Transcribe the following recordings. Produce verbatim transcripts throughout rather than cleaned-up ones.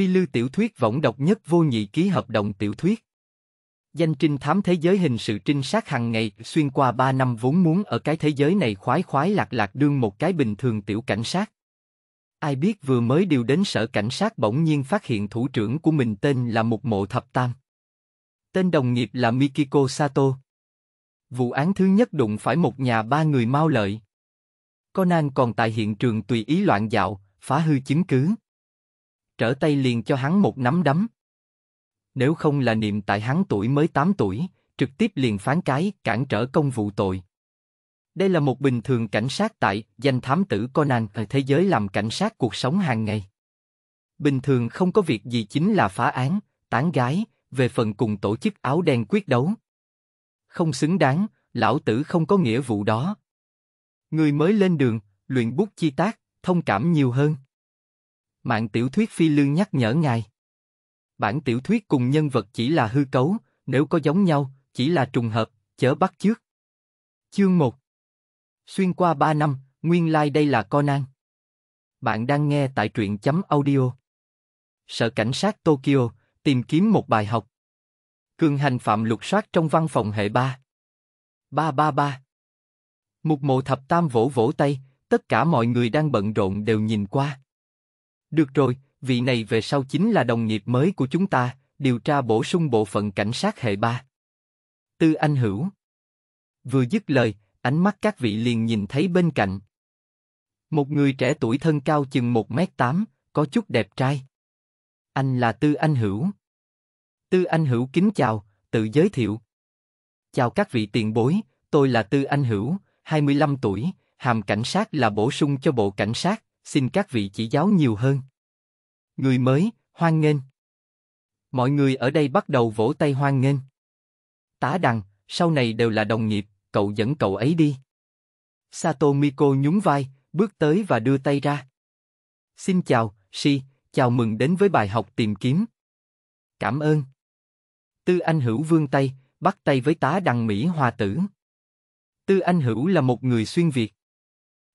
Phi Lư tiểu thuyết võng độc nhất vô nhị ký hợp đồng tiểu thuyết. Danh trinh thám thế giới hình sự trinh sát hàng ngày xuyên qua ba năm vốn muốn ở cái thế giới này khoái khoái lạc lạc đương một cái bình thường tiểu cảnh sát. Ai biết vừa mới điều đến sở cảnh sát bỗng nhiên phát hiện thủ trưởng của mình tên là Mục Mộ Thập Tam. Tên đồng nghiệp là Mikiko Sato. Vụ án thứ nhất đụng phải một nhà ba người mau lợi. Conan còn tại hiện trường tùy ý loạn dạo, phá hư chứng cứ. Trở tay liền cho hắn một nắm đấm. Nếu không là niệm tại hắn tuổi mới tám tuổi, trực tiếp liền phán cái cản trở công vụ tội. Đây là một bình thường cảnh sát tại danh thám tử Conan ở thế giới làm cảnh sát cuộc sống hàng ngày. Bình thường không có việc gì chính là phá án, tán gái, về phần cùng tổ chức áo đen quyết đấu. Không xứng đáng, lão tử không có nghĩa vụ đó. Người mới lên đường, luyện bút chi tác, thông cảm nhiều hơn. Mạng tiểu thuyết Phi Lương nhắc nhở ngài. Bản tiểu thuyết cùng nhân vật chỉ là hư cấu, nếu có giống nhau, chỉ là trùng hợp, chớ bắt chước. Chương một. Xuyên qua ba năm, nguyên lai like đây là Conan. Bạn đang nghe tại truyện chấm audio. Sở cảnh sát Tokyo, tìm kiếm một bài học. Cường hành phạm lục soát trong văn phòng hệ ba. ba ba ba. Mục Mộ Thập Tam vỗ vỗ tay, tất cả mọi người đang bận rộn đều nhìn qua. Được rồi, vị này về sau chính là đồng nghiệp mới của chúng ta, điều tra bổ sung bộ phận cảnh sát hệ ba. Tư Anh Hữu. Vừa dứt lời, ánh mắt các vị liền nhìn thấy bên cạnh. Một người trẻ tuổi thân cao chừng một mét tám, có chút đẹp trai. Anh là Tư Anh Hữu. Tư Anh Hữu kính chào, tự giới thiệu. Chào các vị tiền bối, tôi là Tư Anh Hữu, hai mươi lăm tuổi, hàm cảnh sát là bổ sung cho bộ cảnh sát, xin các vị chỉ giáo nhiều hơn. Người mới, hoan nghênh. Mọi người ở đây bắt đầu vỗ tay hoan nghênh. Tá Đằng, sau này đều là đồng nghiệp, cậu dẫn cậu ấy đi. Sato Miko nhún vai, bước tới và đưa tay ra. Xin chào, Shi, chào mừng đến với bài học tìm kiếm. Cảm ơn. Tư Anh Hữu vươn tay, bắt tay với Tá Đằng Mỹ Hòa Tử. Tư Anh Hữu là một người xuyên Việt.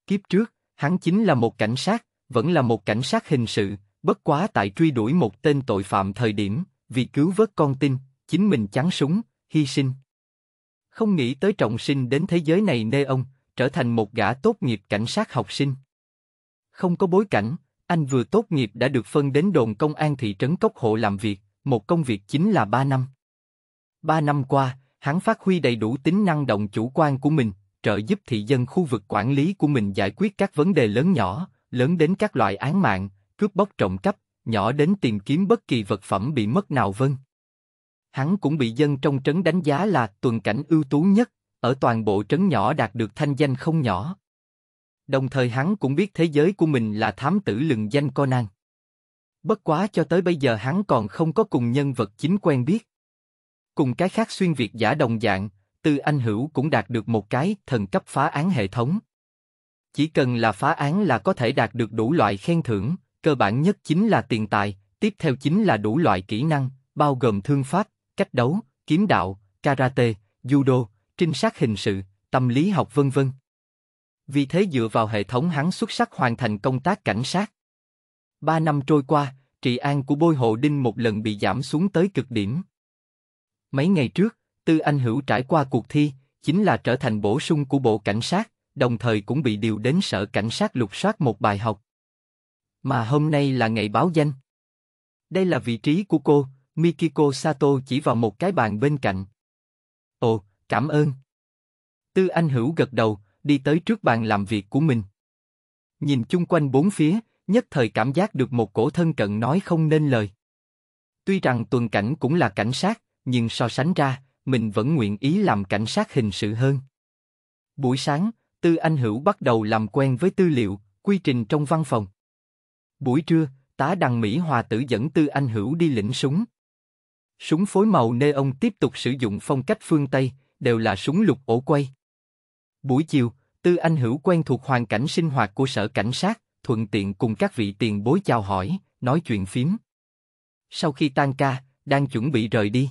Kiếp trước, hắn chính là một cảnh sát, vẫn là một cảnh sát hình sự, bất quá tại truy đuổi một tên tội phạm thời điểm, vì cứu vớt con tin, chính mình chắn súng, hy sinh. Không nghĩ tới trọng sinh đến thế giới này nê ông, trở thành một gã tốt nghiệp cảnh sát học sinh. Không có bối cảnh, anh vừa tốt nghiệp đã được phân đến đồn công an thị trấn Cốc Hộ làm việc, một công việc chính là ba năm. Ba năm qua, hắn phát huy đầy đủ tính năng động chủ quan của mình, trợ giúp thị dân khu vực quản lý của mình giải quyết các vấn đề lớn nhỏ, lớn đến các loại án mạng, cướp bóc trộm cắp, nhỏ đến tìm kiếm bất kỳ vật phẩm bị mất nào vân. Hắn cũng bị dân trong trấn đánh giá là tuần cảnh ưu tú nhất, ở toàn bộ trấn nhỏ đạt được thanh danh không nhỏ. Đồng thời hắn cũng biết thế giới của mình là thám tử lừng danh Conan. Bất quá cho tới bây giờ hắn còn không có cùng nhân vật chính quen biết. Cùng cái khác xuyên Việt giả đồng dạng, Tư Anh Hữu cũng đạt được một cái thần cấp phá án hệ thống. Chỉ cần là phá án là có thể đạt được đủ loại khen thưởng, cơ bản nhất chính là tiền tài, tiếp theo chính là đủ loại kỹ năng, bao gồm thương pháp, cách đấu, kiếm đạo, karate, judo, trinh sát hình sự, tâm lý học vân vân. Vì thế dựa vào hệ thống hắn xuất sắc hoàn thành công tác cảnh sát. Ba năm trôi qua, trị an của Bôi Hộ Đinh một lần bị giảm xuống tới cực điểm. Mấy ngày trước, Tư Anh Hữu trải qua cuộc thi, chính là trở thành bổ sung của bộ cảnh sát, đồng thời cũng bị điều đến sở cảnh sát lục soát một bài học. Mà hôm nay là ngày báo danh. Đây là vị trí của cô, Mikiko Sato chỉ vào một cái bàn bên cạnh. Ồ, cảm ơn. Tư Anh Hữu gật đầu, đi tới trước bàn làm việc của mình. Nhìn chung quanh bốn phía, nhất thời cảm giác được một cổ thân cận nói không nên lời. Tuy rằng tuần cảnh cũng là cảnh sát, nhưng so sánh ra, mình vẫn nguyện ý làm cảnh sát hình sự hơn. Buổi sáng, Tư Anh Hữu bắt đầu làm quen với tư liệu, quy trình trong văn phòng. Buổi trưa, Tá Đằng Mỹ Hòa Tử dẫn Tư Anh Hữu đi lĩnh súng. Súng phối màu neon tiếp tục sử dụng phong cách phương Tây, đều là súng lục ổ quay. Buổi chiều, Tư Anh Hữu quen thuộc hoàn cảnh sinh hoạt của sở cảnh sát, thuận tiện cùng các vị tiền bối chào hỏi, nói chuyện phím. Sau khi tan ca, đang chuẩn bị rời đi,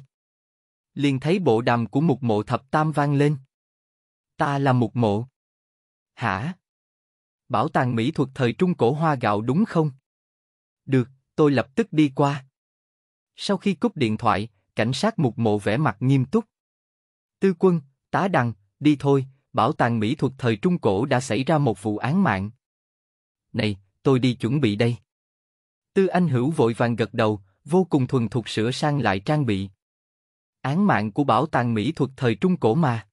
liền thấy bộ đàm của Mục Mộ Thập Tam vang lên. Ta là Mục Mộ. Hả? Bảo tàng mỹ thuật thời Trung Cổ Hoa Gạo đúng không? Được, tôi lập tức đi qua. Sau khi cúp điện thoại, cảnh sát Mục Mộ vẻ mặt nghiêm túc. Tư Quân, Tá Đằng, đi thôi, bảo tàng mỹ thuật thời Trung Cổ đã xảy ra một vụ án mạng. Này, tôi đi chuẩn bị đây. Tư Anh Hữu vội vàng gật đầu, vô cùng thuần thục sửa sang lại trang bị. Án mạng của bảo tàng mỹ thuật thời Trung Cổ mà.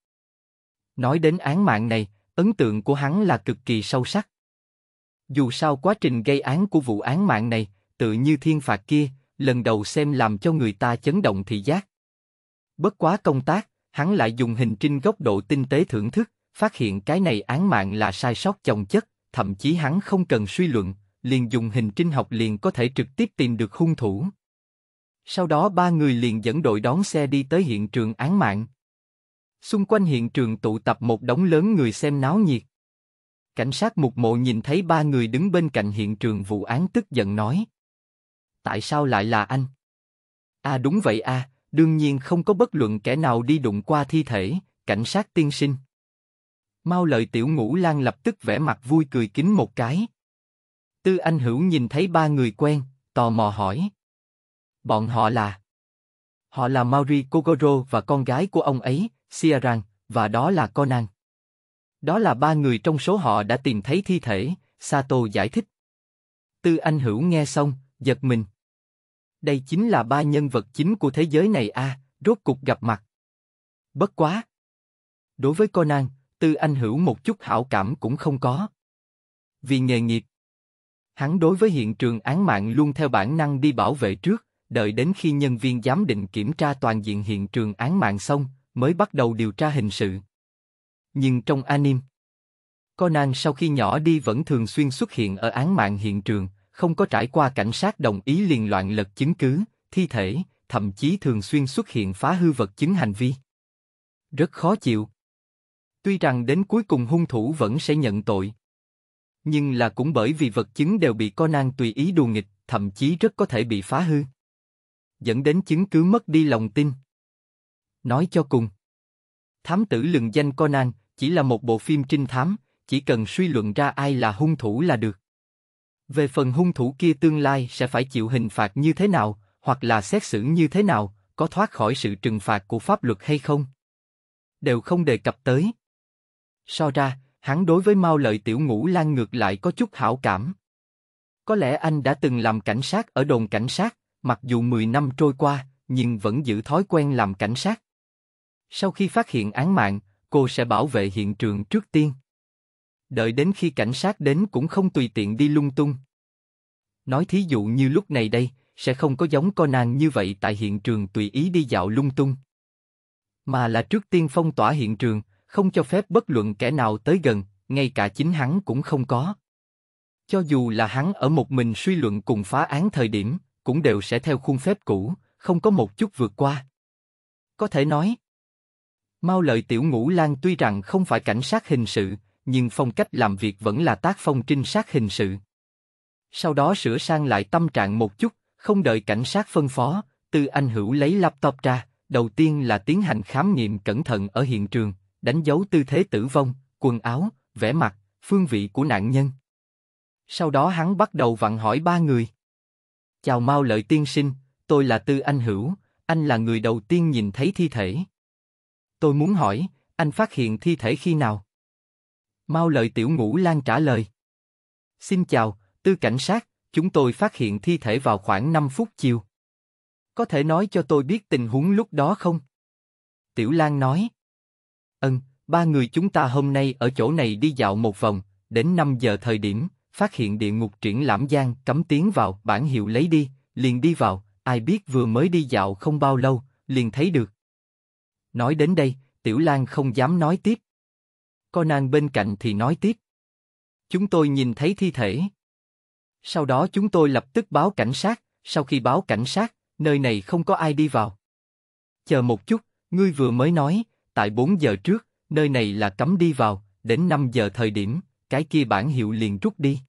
Nói đến án mạng này, ấn tượng của hắn là cực kỳ sâu sắc. Dù sao quá trình gây án của vụ án mạng này, tự như thiên phạt kia, lần đầu xem làm cho người ta chấn động thị giác. Bất quá công tác, hắn lại dùng hình trinh góc độ tinh tế thưởng thức, phát hiện cái này án mạng là sai sót chồng chất, thậm chí hắn không cần suy luận, liền dùng hình trinh học liền có thể trực tiếp tìm được hung thủ. Sau đó ba người liền dẫn đội đón xe đi tới hiện trường án mạng. Xung quanh hiện trường tụ tập một đống lớn người xem náo nhiệt. Cảnh sát Mục Mộ nhìn thấy ba người đứng bên cạnh hiện trường vụ án tức giận nói. Tại sao lại là anh? À đúng vậy à, đương nhiên không có bất luận kẻ nào đi đụng qua thi thể, cảnh sát tiên sinh. Mau Lợi Tiểu Ngũ Lan lập tức vẽ mặt vui cười kính một cái. Tư Anh Hữu nhìn thấy ba người quen, tò mò hỏi. Bọn họ là? Họ là Mauri Kogoro và con gái của ông ấy, Siaran, và đó là Conan. Đó là ba người trong số họ đã tìm thấy thi thể, Sato giải thích. Tư Anh Hữu nghe xong, giật mình. Đây chính là ba nhân vật chính của thế giới này a, à, rốt cục gặp mặt. Bất quá. Đối với Conan, Tư Anh Hữu một chút hảo cảm cũng không có. Vì nghề nghiệp. Hắn đối với hiện trường án mạng luôn theo bản năng đi bảo vệ trước, đợi đến khi nhân viên giám định kiểm tra toàn diện hiện trường án mạng xong, mới bắt đầu điều tra hình sự. Nhưng trong anime, Conan sau khi nhỏ đi vẫn thường xuyên xuất hiện ở án mạng hiện trường, không có trải qua cảnh sát đồng ý liền loạn lật chứng cứ, thi thể, thậm chí thường xuyên xuất hiện phá hư vật chứng hành vi. Rất khó chịu. Tuy rằng đến cuối cùng hung thủ vẫn sẽ nhận tội. Nhưng là cũng bởi vì vật chứng đều bị Conan tùy ý đùa nghịch, thậm chí rất có thể bị phá hư. Dẫn đến chứng cứ mất đi lòng tin. Nói cho cùng, Thám Tử Lừng Danh Conan chỉ là một bộ phim trinh thám, chỉ cần suy luận ra ai là hung thủ là được. Về phần hung thủ kia tương lai sẽ phải chịu hình phạt như thế nào, hoặc là xét xử như thế nào, có thoát khỏi sự trừng phạt của pháp luật hay không, đều không đề cập tới. So ra, hắn đối với Mao Lợi Tiểu Ngũ Lan ngược lại có chút hảo cảm. Có lẽ anh đã từng làm cảnh sát ở đồn cảnh sát, mặc dù mười năm trôi qua, nhưng vẫn giữ thói quen làm cảnh sát. Sau khi phát hiện án mạng, cô sẽ bảo vệ hiện trường trước tiên. Đợi đến khi cảnh sát đến cũng không tùy tiện đi lung tung. Nói thí dụ như lúc này đây, sẽ không có giống Conan như vậy tại hiện trường tùy ý đi dạo lung tung. Mà là trước tiên phong tỏa hiện trường, không cho phép bất luận kẻ nào tới gần, ngay cả chính hắn cũng không có. Cho dù là hắn ở một mình suy luận cùng phá án thời điểm, cũng đều sẽ theo khuôn phép cũ, không có một chút vượt qua. Có thể nói, Mao Lợi Tiểu Ngũ Lan tuy rằng không phải cảnh sát hình sự, nhưng phong cách làm việc vẫn là tác phong trinh sát hình sự. Sau đó sửa sang lại tâm trạng một chút, không đợi cảnh sát phân phó, Tư Anh Hữu lấy laptop ra, đầu tiên là tiến hành khám nghiệm cẩn thận ở hiện trường, đánh dấu tư thế tử vong, quần áo, vẻ mặt, phương vị của nạn nhân. Sau đó hắn bắt đầu vặn hỏi ba người. Chào Mao Lợi tiên sinh, tôi là Tư Anh Hữu, anh là người đầu tiên nhìn thấy thi thể. Tôi muốn hỏi, anh phát hiện thi thể khi nào? Mao Lợi Tiểu Ngũ Lan trả lời. Xin chào, Tư cảnh sát, chúng tôi phát hiện thi thể vào khoảng năm phút chiều. Có thể nói cho tôi biết tình huống lúc đó không? Tiểu Lan nói. Ừm, ba người chúng ta hôm nay ở chỗ này đi dạo một vòng, đến năm giờ thời điểm, phát hiện địa ngục triển lãm gian cấm tiến vào, bản hiệu lấy đi, liền đi vào, ai biết vừa mới đi dạo không bao lâu, liền thấy được. Nói đến đây, Tiểu Lan không dám nói tiếp. Conan bên cạnh thì nói tiếp. Chúng tôi nhìn thấy thi thể. Sau đó chúng tôi lập tức báo cảnh sát, sau khi báo cảnh sát, nơi này không có ai đi vào. Chờ một chút, ngươi vừa mới nói, tại bốn giờ trước, nơi này là cấm đi vào, đến năm giờ thời điểm, cái kia bản hiệu liền rút đi.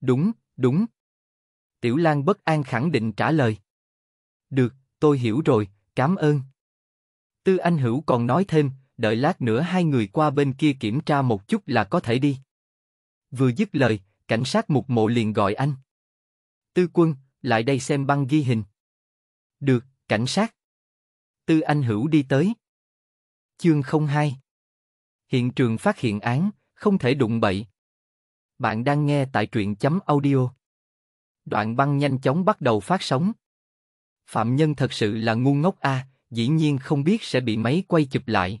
Đúng, đúng. Tiểu Lan bất an khẳng định trả lời. Được, tôi hiểu rồi, cảm ơn. Tư Anh Hữu còn nói thêm, đợi lát nữa hai người qua bên kia kiểm tra một chút là có thể đi. Vừa dứt lời, cảnh sát Mục Mộ liền gọi anh. Tư Quân, lại đây xem băng ghi hình. Được, cảnh sát. Tư Anh Hữu đi tới. Chương không hai. Hiện trường phát hiện án, không thể đụng bậy. Bạn đang nghe tại truyện chấm audio. Đoạn băng nhanh chóng bắt đầu phát sóng. Phạm nhân thật sự là ngu ngốc a, à, dĩ nhiên không biết sẽ bị máy quay chụp lại.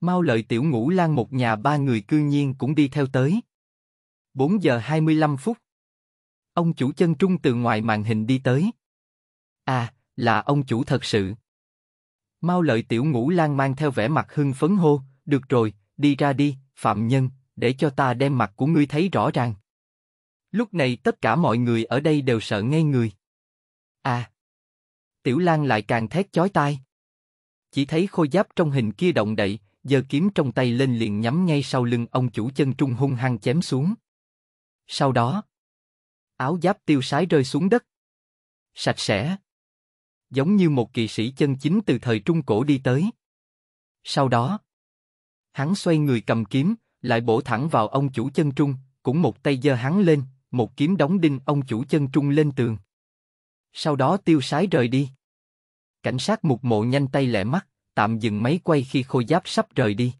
Mau Lợi Tiểu Ngũ Lan một nhà ba người cư nhiên cũng đi theo tới. bốn giờ hai mươi lăm phút. Ông chủ Chân Trung từ ngoài màn hình đi tới. À, là ông chủ thật sự. Mau Lợi Tiểu Ngũ Lan mang theo vẻ mặt hưng phấn hô, được rồi, đi ra đi, phạm nhân, để cho ta đem mặt của ngươi thấy rõ ràng. Lúc này tất cả mọi người ở đây đều sợ ngây người. À, Tiểu Lan lại càng thét chói tai. Chỉ thấy khôi giáp trong hình kia động đậy, giơ kiếm trong tay lên liền nhắm ngay sau lưng ông chủ Chân Trung hung hăng chém xuống. Sau đó, áo giáp tiêu sái rơi xuống đất. Sạch sẽ. Giống như một kỵ sĩ chân chính từ thời Trung Cổ đi tới. Sau đó, hắn xoay người cầm kiếm, lại bổ thẳng vào ông chủ Chân Trung, cũng một tay giơ hắn lên, một kiếm đóng đinh ông chủ Chân Trung lên tường. Sau đó tiêu sái rời đi. Cảnh sát Mục Mộ nhanh tay lẹ mắt, tạm dừng máy quay khi khôi giáp sắp rời đi.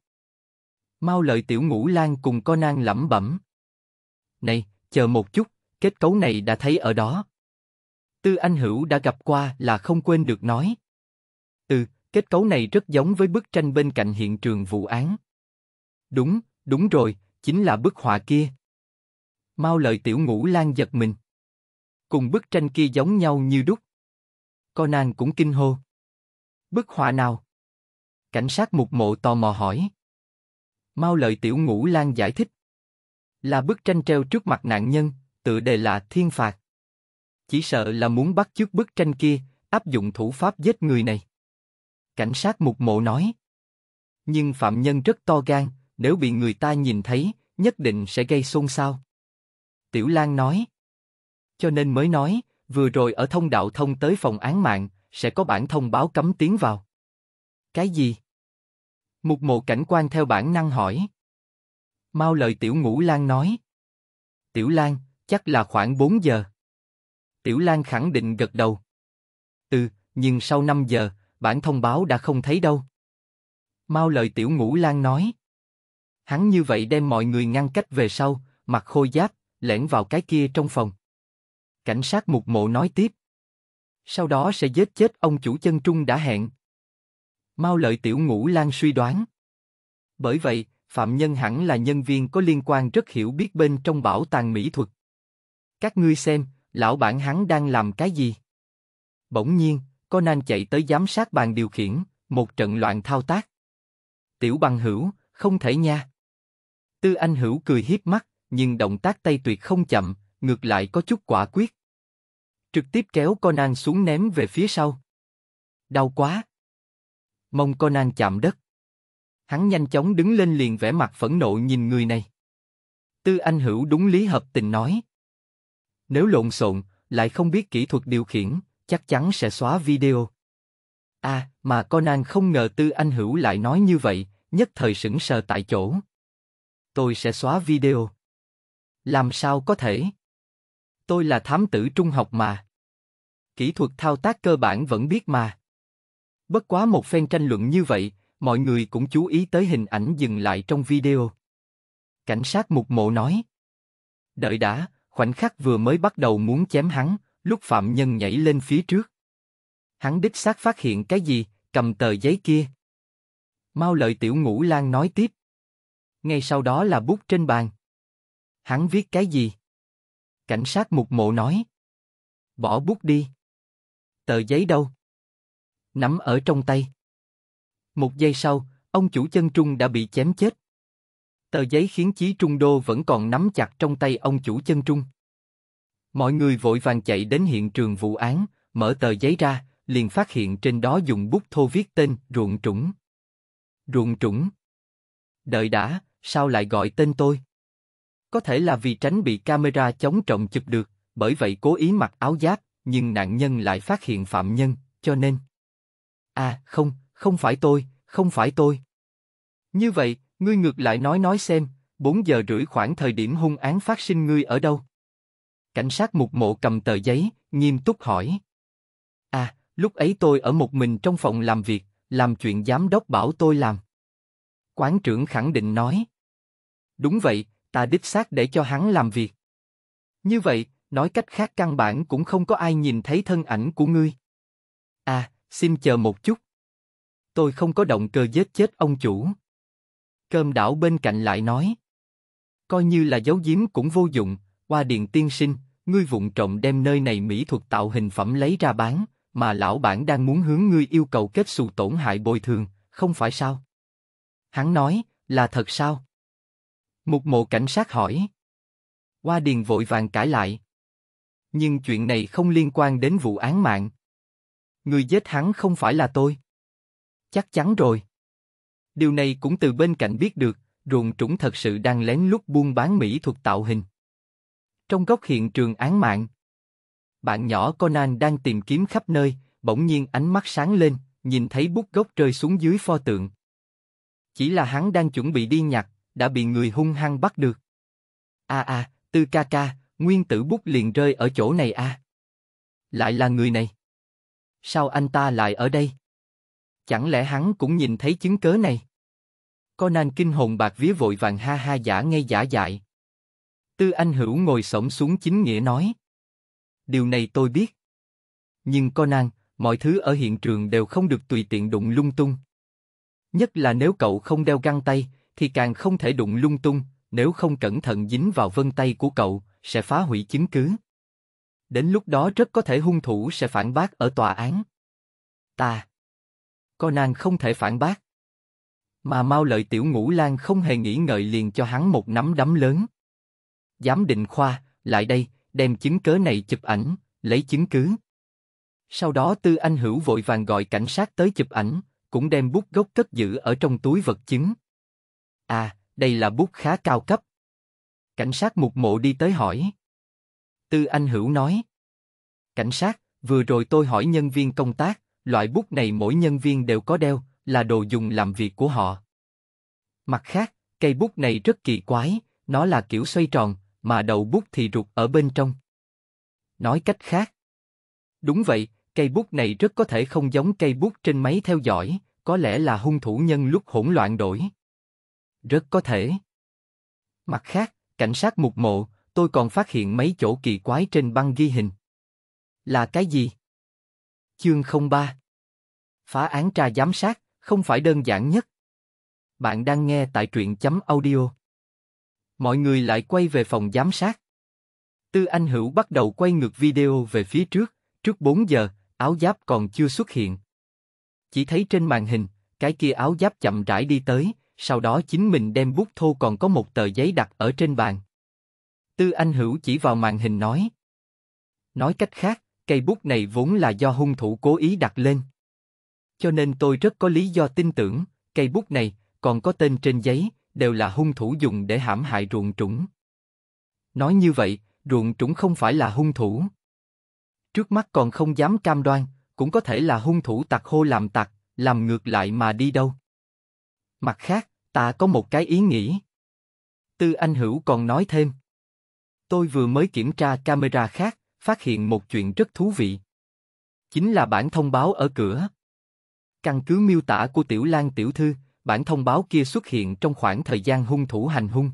Mau Lợi Tiểu Ngũ Lan cùng Conan lẩm bẩm. Này, chờ một chút, kết cấu này đã thấy ở đó. Tư Anh Hữu đã gặp qua là không quên được nói. Ừ, kết cấu này rất giống với bức tranh bên cạnh hiện trường vụ án. Đúng, đúng rồi, chính là bức họa kia. Mau Lợi Tiểu Ngũ Lan giật mình. Cùng bức tranh kia giống nhau như đúc. Conan cũng kinh hô. Bức họa nào? Cảnh sát Mục Mộ tò mò hỏi. Mau Lợi Tiểu Ngũ Lan giải thích. Là bức tranh treo trước mặt nạn nhân, tựa đề là Thiên Phạt. Chỉ sợ là muốn bắt chước bức tranh kia, áp dụng thủ pháp giết người này. Cảnh sát Mục Mộ nói. Nhưng phạm nhân rất to gan, nếu bị người ta nhìn thấy, nhất định sẽ gây xôn xao. Tiểu Lan nói. Cho nên mới nói, vừa rồi ở thông đạo thông tới phòng án mạng, sẽ có bản thông báo cấm tiến vào. Cái gì? Mục Mộ cảnh quan theo bản năng hỏi. Mau Lợi Tiểu Ngũ Lan nói. Tiểu Lan, chắc là khoảng bốn giờ. Tiểu Lan khẳng định gật đầu. Ừ, nhưng sau năm giờ, bản thông báo đã không thấy đâu. Mau Lợi Tiểu Ngũ Lan nói. Hắn như vậy đem mọi người ngăn cách về sau, mặc khôi giáp, lẻn vào cái kia trong phòng. Cảnh sát Mục Mộ nói tiếp. Sau đó sẽ giết chết ông chủ Chân Trung đã hẹn. Mau Lợi Tiểu Ngũ Lan suy đoán. Bởi vậy, phạm nhân hẳn là nhân viên có liên quan rất hiểu biết bên trong bảo tàng mỹ thuật. Các ngươi xem, lão bản hắn đang làm cái gì? Bỗng nhiên, Conan chạy tới giám sát bàn điều khiển, một trận loạn thao tác. Tiểu bằng hữu, không thể nha. Tư Anh Hữu cười hiếp mắt, nhưng động tác tay tuyệt không chậm, ngược lại có chút quả quyết. Trực tiếp kéo Conan xuống ném về phía sau. Đau quá. Mông Conan chạm đất. Hắn nhanh chóng đứng lên liền vẻ mặt phẫn nộ nhìn người này. Tư Anh Hữu đúng lý hợp tình nói. Nếu lộn xộn, lại không biết kỹ thuật điều khiển, chắc chắn sẽ xóa video. À, mà Conan không ngờ Tư Anh Hữu lại nói như vậy, nhất thời sững sờ tại chỗ. Tôi sẽ xóa video. Làm sao có thể? Tôi là thám tử trung học mà. Kỹ thuật thao tác cơ bản vẫn biết mà. Bất quá một phen tranh luận như vậy, mọi người cũng chú ý tới hình ảnh dừng lại trong video. Cảnh sát Mục Mộ nói. Đợi đã, khoảnh khắc vừa mới bắt đầu muốn chém hắn, lúc phạm nhân nhảy lên phía trước. Hắn đích xác phát hiện cái gì, cầm tờ giấy kia. Mau Lợi Tiểu Ngũ Lan nói tiếp. Ngay sau đó là bút trên bàn. Hắn viết cái gì? Cảnh sát Mục Mộ nói. Bỏ bút đi. Tờ giấy đâu? Nắm ở trong tay. Một giây sau, ông chủ Chân Trung đã bị chém chết. Tờ giấy khiến Chí Trung Đô vẫn còn nắm chặt trong tay ông chủ Chân Trung. Mọi người vội vàng chạy đến hiện trường vụ án, mở tờ giấy ra, liền phát hiện trên đó dùng bút thô viết tên Ruộng Trũng. Ruộng Trũng. Đợi đã, sao lại gọi tên tôi? Có thể là vì tránh bị camera chống trộm chụp được, bởi vậy cố ý mặc áo giáp, nhưng nạn nhân lại phát hiện phạm nhân, cho nên... À, không, không phải tôi, không phải tôi. Như vậy, ngươi ngược lại nói nói xem, bốn giờ rưỡi khoảng thời điểm hung án phát sinh ngươi ở đâu? Cảnh sát Mục Mộ cầm tờ giấy, nghiêm túc hỏi. À, lúc ấy tôi ở một mình trong phòng làm việc, làm chuyện giám đốc bảo tôi làm. Quán trưởng khẳng định nói. Đúng vậy, ta đích xác để cho hắn làm việc. Như vậy, nói cách khác căn bản cũng không có ai nhìn thấy thân ảnh của ngươi. À, xin chờ một chút. Tôi không có động cơ giết chết ông chủ. Cơm đảo bên cạnh lại nói. Coi như là giấu giếm cũng vô dụng, Hoa Điền tiên sinh, ngươi vụng trộm đem nơi này mỹ thuật tạo hình phẩm lấy ra bán, mà lão bản đang muốn hướng ngươi yêu cầu kết xù tổn hại bồi thường, không phải sao? Hắn nói, là thật sao? Một mộ cảnh sát hỏi. Hoa Điền vội vàng cãi lại. Nhưng chuyện này không liên quan đến vụ án mạng. Người giết hắn không phải là tôi. Chắc chắn rồi. Điều này cũng từ bên cạnh biết được, ruộng trũng thật sự đang lén lút buôn bán mỹ thuật tạo hình. Trong góc hiện trường án mạng, bạn nhỏ Conan đang tìm kiếm khắp nơi, bỗng nhiên ánh mắt sáng lên, nhìn thấy bút gốc rơi xuống dưới pho tượng. Chỉ là hắn đang chuẩn bị đi nhặt, đã bị người hung hăng bắt được. À à, Tư ca ca, nguyên tử bút liền rơi ở chỗ này à. Lại là người này. Sao anh ta lại ở đây? Chẳng lẽ hắn cũng nhìn thấy chứng cớ này? Conan kinh hồn bạc vía vội vàng ha ha giả ngay giả dại. Tư Anh Hữu ngồi xổm xuống chính nghĩa nói. Điều này tôi biết. Nhưng Conan, mọi thứ ở hiện trường đều không được tùy tiện đụng lung tung. Nhất là nếu cậu không đeo găng tay, thì càng không thể đụng lung tung, nếu không cẩn thận dính vào vân tay của cậu, sẽ phá hủy chứng cứ. Đến lúc đó rất có thể hung thủ sẽ phản bác ở tòa án. Ta. Conan không thể phản bác. Mà Mao Lợi Tiểu Ngũ Lan không hề nghĩ ngợi liền cho hắn một nắm đấm lớn. Giám định khoa, lại đây, đem chứng cớ này chụp ảnh, lấy chứng cứ. Sau đó Tư Anh Hữu vội vàng gọi cảnh sát tới chụp ảnh, cũng đem bút gốc cất giữ ở trong túi vật chứng. À, đây là bút khá cao cấp. Cảnh sát mục mộ đi tới hỏi. Tư Anh Hữu nói. Cảnh sát, vừa rồi tôi hỏi nhân viên công tác, loại bút này mỗi nhân viên đều có đeo, là đồ dùng làm việc của họ. Mặt khác, cây bút này rất kỳ quái, nó là kiểu xoay tròn, mà đầu bút thì ruột ở bên trong. Nói cách khác. Đúng vậy, cây bút này rất có thể không giống cây bút trên máy theo dõi, có lẽ là hung thủ nhân lúc hỗn loạn đổi. Rất có thể. Mặt khác, cảnh sát mục mộ, tôi còn phát hiện mấy chỗ kỳ quái trên băng ghi hình. Là cái gì? Chương không ba. Phá án tra giám sát, không phải đơn giản nhất. Bạn đang nghe tại truyện chấm audio. Mọi người lại quay về phòng giám sát. Tư Anh Hữu bắt đầu quay ngược video về phía trước, trước bốn giờ, áo giáp còn chưa xuất hiện. Chỉ thấy trên màn hình, cái kia áo giáp chậm rãi đi tới, sau đó chính mình đem bút thô còn có một tờ giấy đặt ở trên bàn. Tư Anh Hữu chỉ vào màn hình nói. Nói cách khác, cây bút này vốn là do hung thủ cố ý đặt lên. Cho nên tôi rất có lý do tin tưởng, cây bút này, còn có tên trên giấy, đều là hung thủ dùng để hãm hại ruộng trũng. Nói như vậy, ruộng trũng không phải là hung thủ. Trước mắt còn không dám cam đoan, cũng có thể là hung thủ tặc hô làm tặc, làm ngược lại mà đi đâu. Mặt khác, ta có một cái ý nghĩ. Tư Anh Hữu còn nói thêm. Tôi vừa mới kiểm tra camera khác, phát hiện một chuyện rất thú vị. Chính là bản thông báo ở cửa. Căn cứ miêu tả của Tiểu Lan tiểu thư, bản thông báo kia xuất hiện trong khoảng thời gian hung thủ hành hung.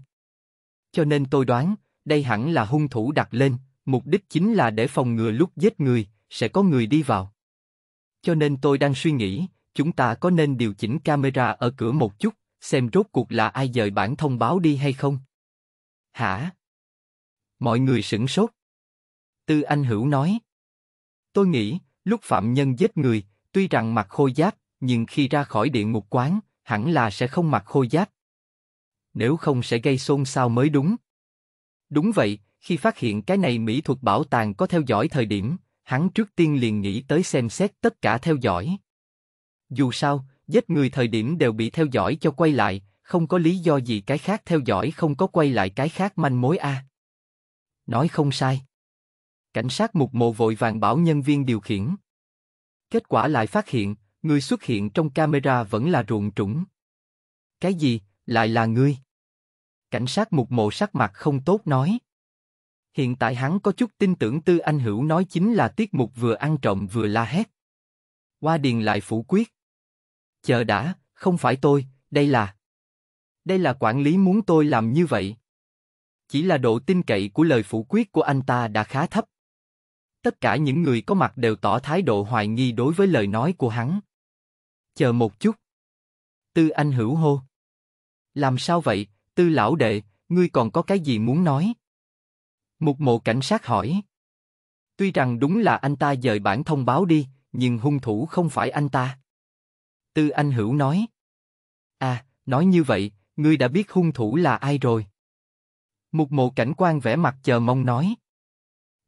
Cho nên tôi đoán, đây hẳn là hung thủ đặt lên, mục đích chính là để phòng ngừa lúc giết người, sẽ có người đi vào. Cho nên tôi đang suy nghĩ, chúng ta có nên điều chỉnh camera ở cửa một chút, xem rốt cuộc là ai dời bản thông báo đi hay không? Hả? Mọi người sửng sốt. Tư Anh Hữu nói. Tôi nghĩ, lúc phạm nhân giết người, tuy rằng mặc khôi giáp, nhưng khi ra khỏi địa ngục quán, hẳn là sẽ không mặc khôi giáp. Nếu không sẽ gây xôn xao mới đúng. Đúng vậy, khi phát hiện cái này mỹ thuật bảo tàng có theo dõi thời điểm, hắn trước tiên liền nghĩ tới xem xét tất cả theo dõi. Dù sao, giết người thời điểm đều bị theo dõi cho quay lại, không có lý do gì cái khác theo dõi không có quay lại cái khác manh mối a. Nói không sai. Cảnh sát mục mộ vội vàng bảo nhân viên điều khiển. Kết quả lại phát hiện, người xuất hiện trong camera vẫn là ruộng trũng. Cái gì, lại là ngươi? Cảnh sát mục mộ sắc mặt không tốt nói. Hiện tại hắn có chút tin tưởng Tư Anh Hữu nói chính là tiết mục vừa ăn trộm vừa la hét. Hoa Điền lại phủ quyết. Chờ đã, không phải tôi, đây là... Đây là quản lý muốn tôi làm như vậy. Chỉ là độ tin cậy của lời phủ quyết của anh ta đã khá thấp. Tất cả những người có mặt đều tỏ thái độ hoài nghi đối với lời nói của hắn. Chờ một chút. Tư Anh Hữu hô. Làm sao vậy, Tư lão đệ, ngươi còn có cái gì muốn nói? Một mộ cảnh sát hỏi. Tuy rằng đúng là anh ta dời bản thông báo đi, nhưng hung thủ không phải anh ta. Tư Anh Hữu nói. À, nói như vậy, ngươi đã biết hung thủ là ai rồi? Một mộ cảnh quan vẻ mặt chờ mong nói.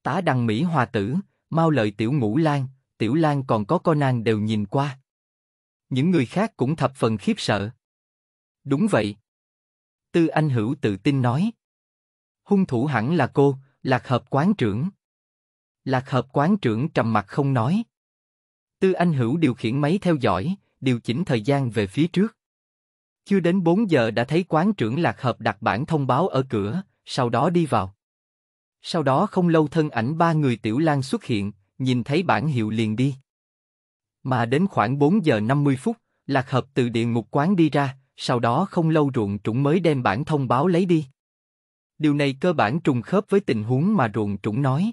Tá Đằng Mỹ Hòa Tử, Mao Lợi Tiểu Ngũ Lan, Tiểu Lan còn có con nàng đều nhìn qua. Những người khác cũng thập phần khiếp sợ. Đúng vậy. Tư Anh Hữu tự tin nói. Hung thủ hẳn là cô, Lạc Hợp quán trưởng. Lạc Hợp quán trưởng trầm mặt không nói. Tư Anh Hữu điều khiển máy theo dõi, điều chỉnh thời gian về phía trước. Chưa đến bốn giờ đã thấy quán trưởng Lạc Hợp đặt bản thông báo ở cửa, sau đó đi vào. Sau đó không lâu thân ảnh ba người Tiểu Lan xuất hiện, nhìn thấy bản hiệu liền đi. Mà đến khoảng bốn giờ năm mươi phút, Lạc Hợp từ địa ngục quán đi ra, sau đó không lâu ruộng trũng mới đem bản thông báo lấy đi. Điều này cơ bản trùng khớp với tình huống mà ruộng trũng nói.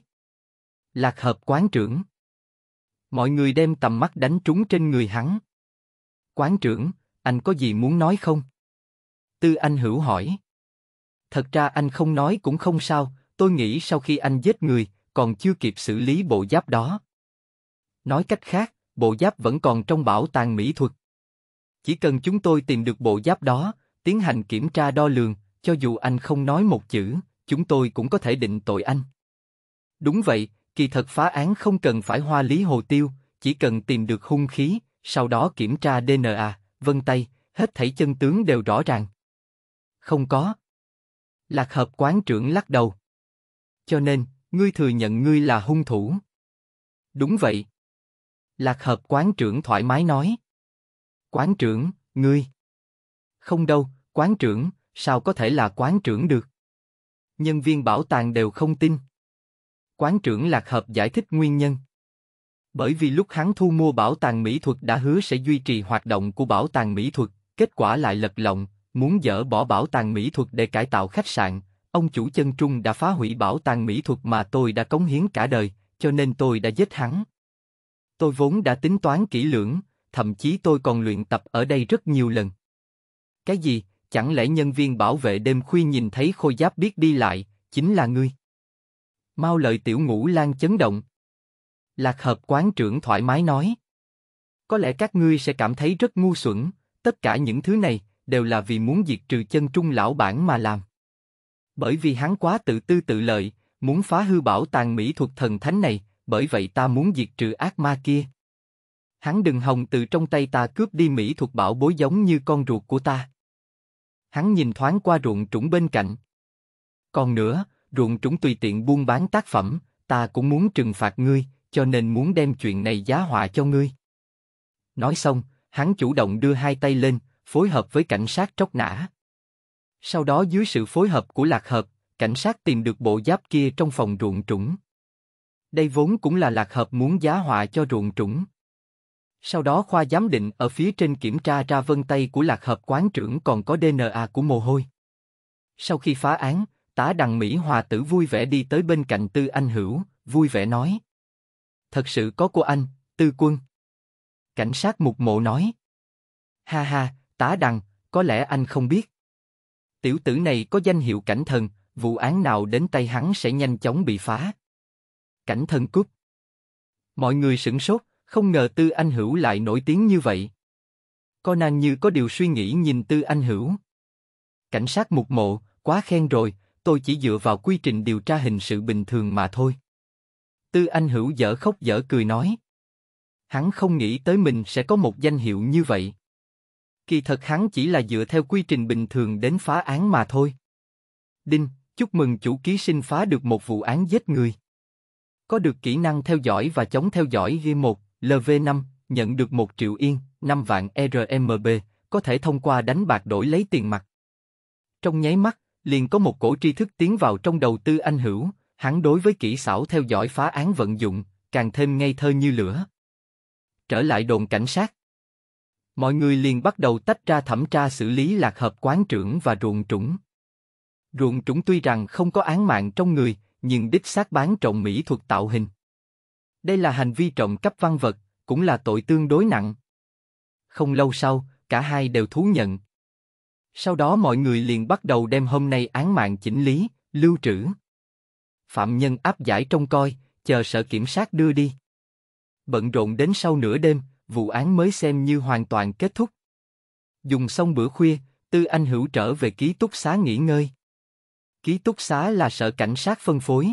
Lạc Hợp quán trưởng. Mọi người đem tầm mắt đánh trúng trên người hắn. Quán trưởng, anh có gì muốn nói không? Tư Anh Hữu hỏi. Thật ra anh không nói cũng không sao, tôi nghĩ sau khi anh giết người, còn chưa kịp xử lý bộ giáp đó. Nói cách khác, bộ giáp vẫn còn trong bảo tàng mỹ thuật. Chỉ cần chúng tôi tìm được bộ giáp đó, tiến hành kiểm tra đo lường, cho dù anh không nói một chữ, chúng tôi cũng có thể định tội anh. Đúng vậy, kỳ thật phá án không cần phải hoa lý hồ tiêu, chỉ cần tìm được hung khí, sau đó kiểm tra đê en a, vân tay, hết thảy chân tướng đều rõ ràng. Không có. Lạc Hợp quán trưởng lắc đầu. Cho nên, ngươi thừa nhận ngươi là hung thủ. Đúng vậy. Lạc Hợp quán trưởng thoải mái nói. Quán trưởng, ngươi. Không đâu, quán trưởng, sao có thể là quán trưởng được? Nhân viên bảo tàng đều không tin. Quán trưởng Lạc Hợp giải thích nguyên nhân. Bởi vì lúc hắn thu mua bảo tàng mỹ thuật đã hứa sẽ duy trì hoạt động của bảo tàng mỹ thuật, kết quả lại lật lọng, muốn dỡ bỏ bảo tàng mỹ thuật để cải tạo khách sạn. Ông chủ chân trung đã phá hủy bảo tàng mỹ thuật mà tôi đã cống hiến cả đời, cho nên tôi đã giết hắn. Tôi vốn đã tính toán kỹ lưỡng, thậm chí tôi còn luyện tập ở đây rất nhiều lần. Cái gì, chẳng lẽ nhân viên bảo vệ đêm khuya nhìn thấy khôi giáp biết đi lại, chính là ngươi? Mao Lợi Tiểu Ngũ Lan chấn động. Lạc Hợp quán trưởng thoải mái nói. Có lẽ các ngươi sẽ cảm thấy rất ngu xuẩn, tất cả những thứ này đều là vì muốn diệt trừ chân trung lão bản mà làm. Bởi vì hắn quá tự tư tự lợi, muốn phá hư bảo tàng mỹ thuật thần thánh này, bởi vậy ta muốn diệt trừ ác ma kia. Hắn đừng hòng từ trong tay ta cướp đi mỹ thuật bảo bối giống như con ruột của ta. Hắn nhìn thoáng qua ruộng trũng bên cạnh. Còn nữa, ruộng trũng tùy tiện buôn bán tác phẩm, ta cũng muốn trừng phạt ngươi, cho nên muốn đem chuyện này giá họa cho ngươi. Nói xong, hắn chủ động đưa hai tay lên, phối hợp với cảnh sát tróc nã. Sau đó dưới sự phối hợp của Lạc Hợp, cảnh sát tìm được bộ giáp kia trong phòng ruộng trũng. Đây vốn cũng là Lạc Hợp muốn giá họa cho ruộng trũng. Sau đó khoa giám định ở phía trên kiểm tra ra vân tay của Lạc Hợp quán trưởng còn có đê en a của mồ hôi. Sau khi phá án, Tá Đằng Mỹ Hòa Tử vui vẻ đi tới bên cạnh Tư Anh Hữu, vui vẻ nói. Thật sự có của anh, Tư Quân. Cảnh sát mục mộ nói. Ha ha, Tá Đằng, có lẽ anh không biết. Tiểu tử này có danh hiệu Cảnh Thần, vụ án nào đến tay hắn sẽ nhanh chóng bị phá. Cảnh Thần cúp. Mọi người sửng sốt, không ngờ Tư Anh Hữu lại nổi tiếng như vậy. Conan như có điều suy nghĩ nhìn Tư Anh Hữu. Cảnh sát mục mộ, quá khen rồi, tôi chỉ dựa vào quy trình điều tra hình sự bình thường mà thôi. Tư Anh Hữu dở khóc dở cười nói. Hắn không nghĩ tới mình sẽ có một danh hiệu như vậy. Kỳ thật hắn chỉ là dựa theo quy trình bình thường đến phá án mà thôi. Đinh, chúc mừng chủ ký sinh phá được một vụ án giết người. Có được kỹ năng theo dõi và chống theo dõi G một, L V năm, nhận được một triệu yên, năm vạn R M B, có thể thông qua đánh bạc đổi lấy tiền mặt. Trong nháy mắt, liền có một cổ tri thức tiến vào trong đầu Tư Anh Hữu, Hắn đối với kỹ xảo theo dõi phá án vận dụng, càng thêm ngây thơ như lửa. Trở lại đồn cảnh sát, mọi người liền bắt đầu tách ra thẩm tra xử lý Lạc Hợp quán trưởng và Ruộng Trũng. Ruộng Trũng tuy rằng không có án mạng trong người, nhưng đích xác bán trộm mỹ thuật tạo hình. Đây là hành vi trộm cắp văn vật, cũng là tội tương đối nặng. Không lâu sau, cả hai đều thú nhận. Sau đó mọi người liền bắt đầu đem hôm nay án mạng chỉnh lý, lưu trữ. Phạm nhân áp giải trông coi, chờ sở kiểm sát đưa đi. Bận rộn đến sau nửa đêm, vụ án mới xem như hoàn toàn kết thúc. Dùng xong bữa khuya, Tư Anh Hữu trở về ký túc xá nghỉ ngơi. Ký túc xá là sở cảnh sát phân phối.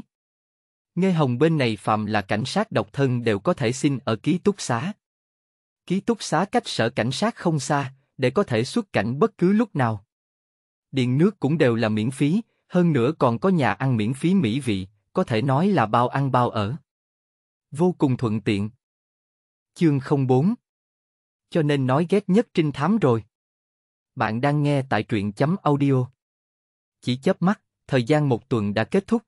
Nghe Hồng bên này phạm là cảnh sát độc thân đều có thể xin ở ký túc xá. Ký túc xá cách sở cảnh sát không xa, để có thể xuất cảnh bất cứ lúc nào. Điện nước cũng đều là miễn phí, hơn nữa còn có nhà ăn miễn phí mỹ vị, có thể nói là bao ăn bao ở. Vô cùng thuận tiện. Chương không bốn. Cho nên nói ghét nhất trinh thám rồi. Bạn đang nghe tại truyện chấm audio. Chỉ chớp mắt, thời gian một tuần đã kết thúc.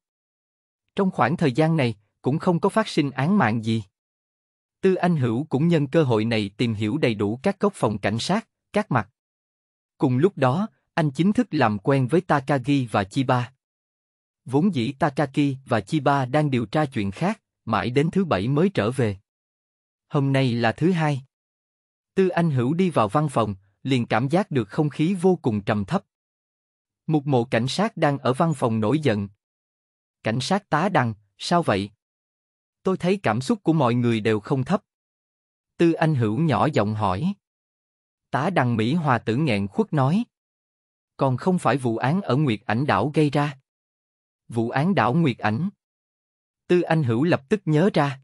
Trong khoảng thời gian này, cũng không có phát sinh án mạng gì. Tư Anh Hữu cũng nhân cơ hội này tìm hiểu đầy đủ các góc phòng cảnh sát, các mặt. Cùng lúc đó, anh chính thức làm quen với Takagi và Chiba. Vốn dĩ Takagi và Chiba đang điều tra chuyện khác, mãi đến thứ Bảy mới trở về. Hôm nay là thứ Hai. Tư Anh Hữu đi vào văn phòng, liền cảm giác được không khí vô cùng trầm thấp. Một mộ cảnh sát đang ở văn phòng nổi giận. Cảnh sát tá đằng, sao vậy? Tôi thấy cảm xúc của mọi người đều không thấp. Tư Anh Hữu nhỏ giọng hỏi. Tá đằng Mỹ Hòa tử nghẹn khuất nói. Còn không phải vụ án ở Nguyệt Ảnh đảo gây ra. Vụ án đảo Nguyệt Ảnh. Tư Anh Hữu lập tức nhớ ra.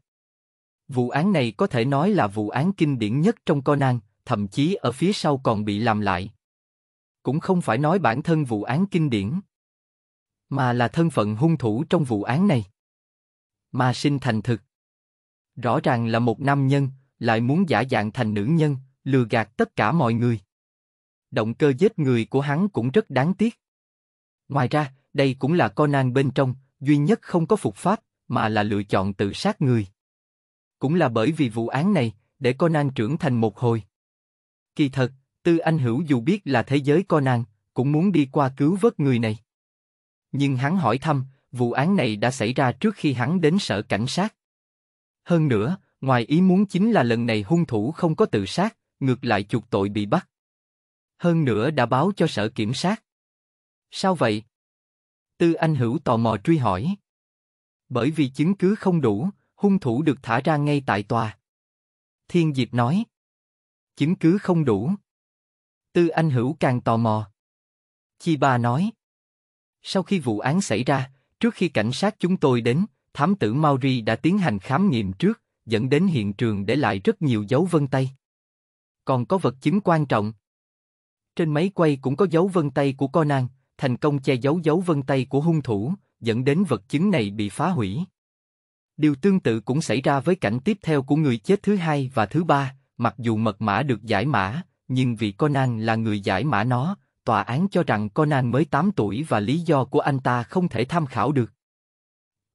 Vụ án này có thể nói là vụ án kinh điển nhất trong Conan, thậm chí ở phía sau còn bị làm lại. Cũng không phải nói bản thân vụ án kinh điển, mà là thân phận hung thủ trong vụ án này. Ma Sinh thành thực. Rõ ràng là một nam nhân, lại muốn giả dạng thành nữ nhân, lừa gạt tất cả mọi người. Động cơ giết người của hắn cũng rất đáng tiếc. Ngoài ra, đây cũng là Conan bên trong, duy nhất không có phục pháp, mà là lựa chọn tự sát người. Cũng là bởi vì vụ án này, để Conan trưởng thành một hồi. Kỳ thật, Tư Anh Hữu dù biết là thế giới Conan, cũng muốn đi qua cứu vớt người này. Nhưng hắn hỏi thăm, vụ án này đã xảy ra trước khi hắn đến sở cảnh sát. Hơn nữa, ngoài ý muốn chính là lần này hung thủ không có tự sát, ngược lại chuộc tội bị bắt. Hơn nữa đã báo cho sở kiểm sát. Sao vậy? Tư Anh Hữu tò mò truy hỏi. Bởi vì chứng cứ không đủ, hung thủ được thả ra ngay tại tòa. Thiên Diệp nói. Chứng cứ không đủ. Tư Anh Hữu càng tò mò. Chiba nói. Sau khi vụ án xảy ra, trước khi cảnh sát chúng tôi đến, thám tử Maori đã tiến hành khám nghiệm trước, dẫn đến hiện trường để lại rất nhiều dấu vân tay. Còn có vật chứng quan trọng. Trên máy quay cũng có dấu vân tay của Conan, thành công che giấu dấu vân tay của hung thủ, dẫn đến vật chứng này bị phá hủy. Điều tương tự cũng xảy ra với cảnh tiếp theo của người chết thứ hai và thứ ba, mặc dù mật mã được giải mã, nhưng vì Conan là người giải mã nó, tòa án cho rằng Conan mới tám tuổi và lý do của anh ta không thể tham khảo được.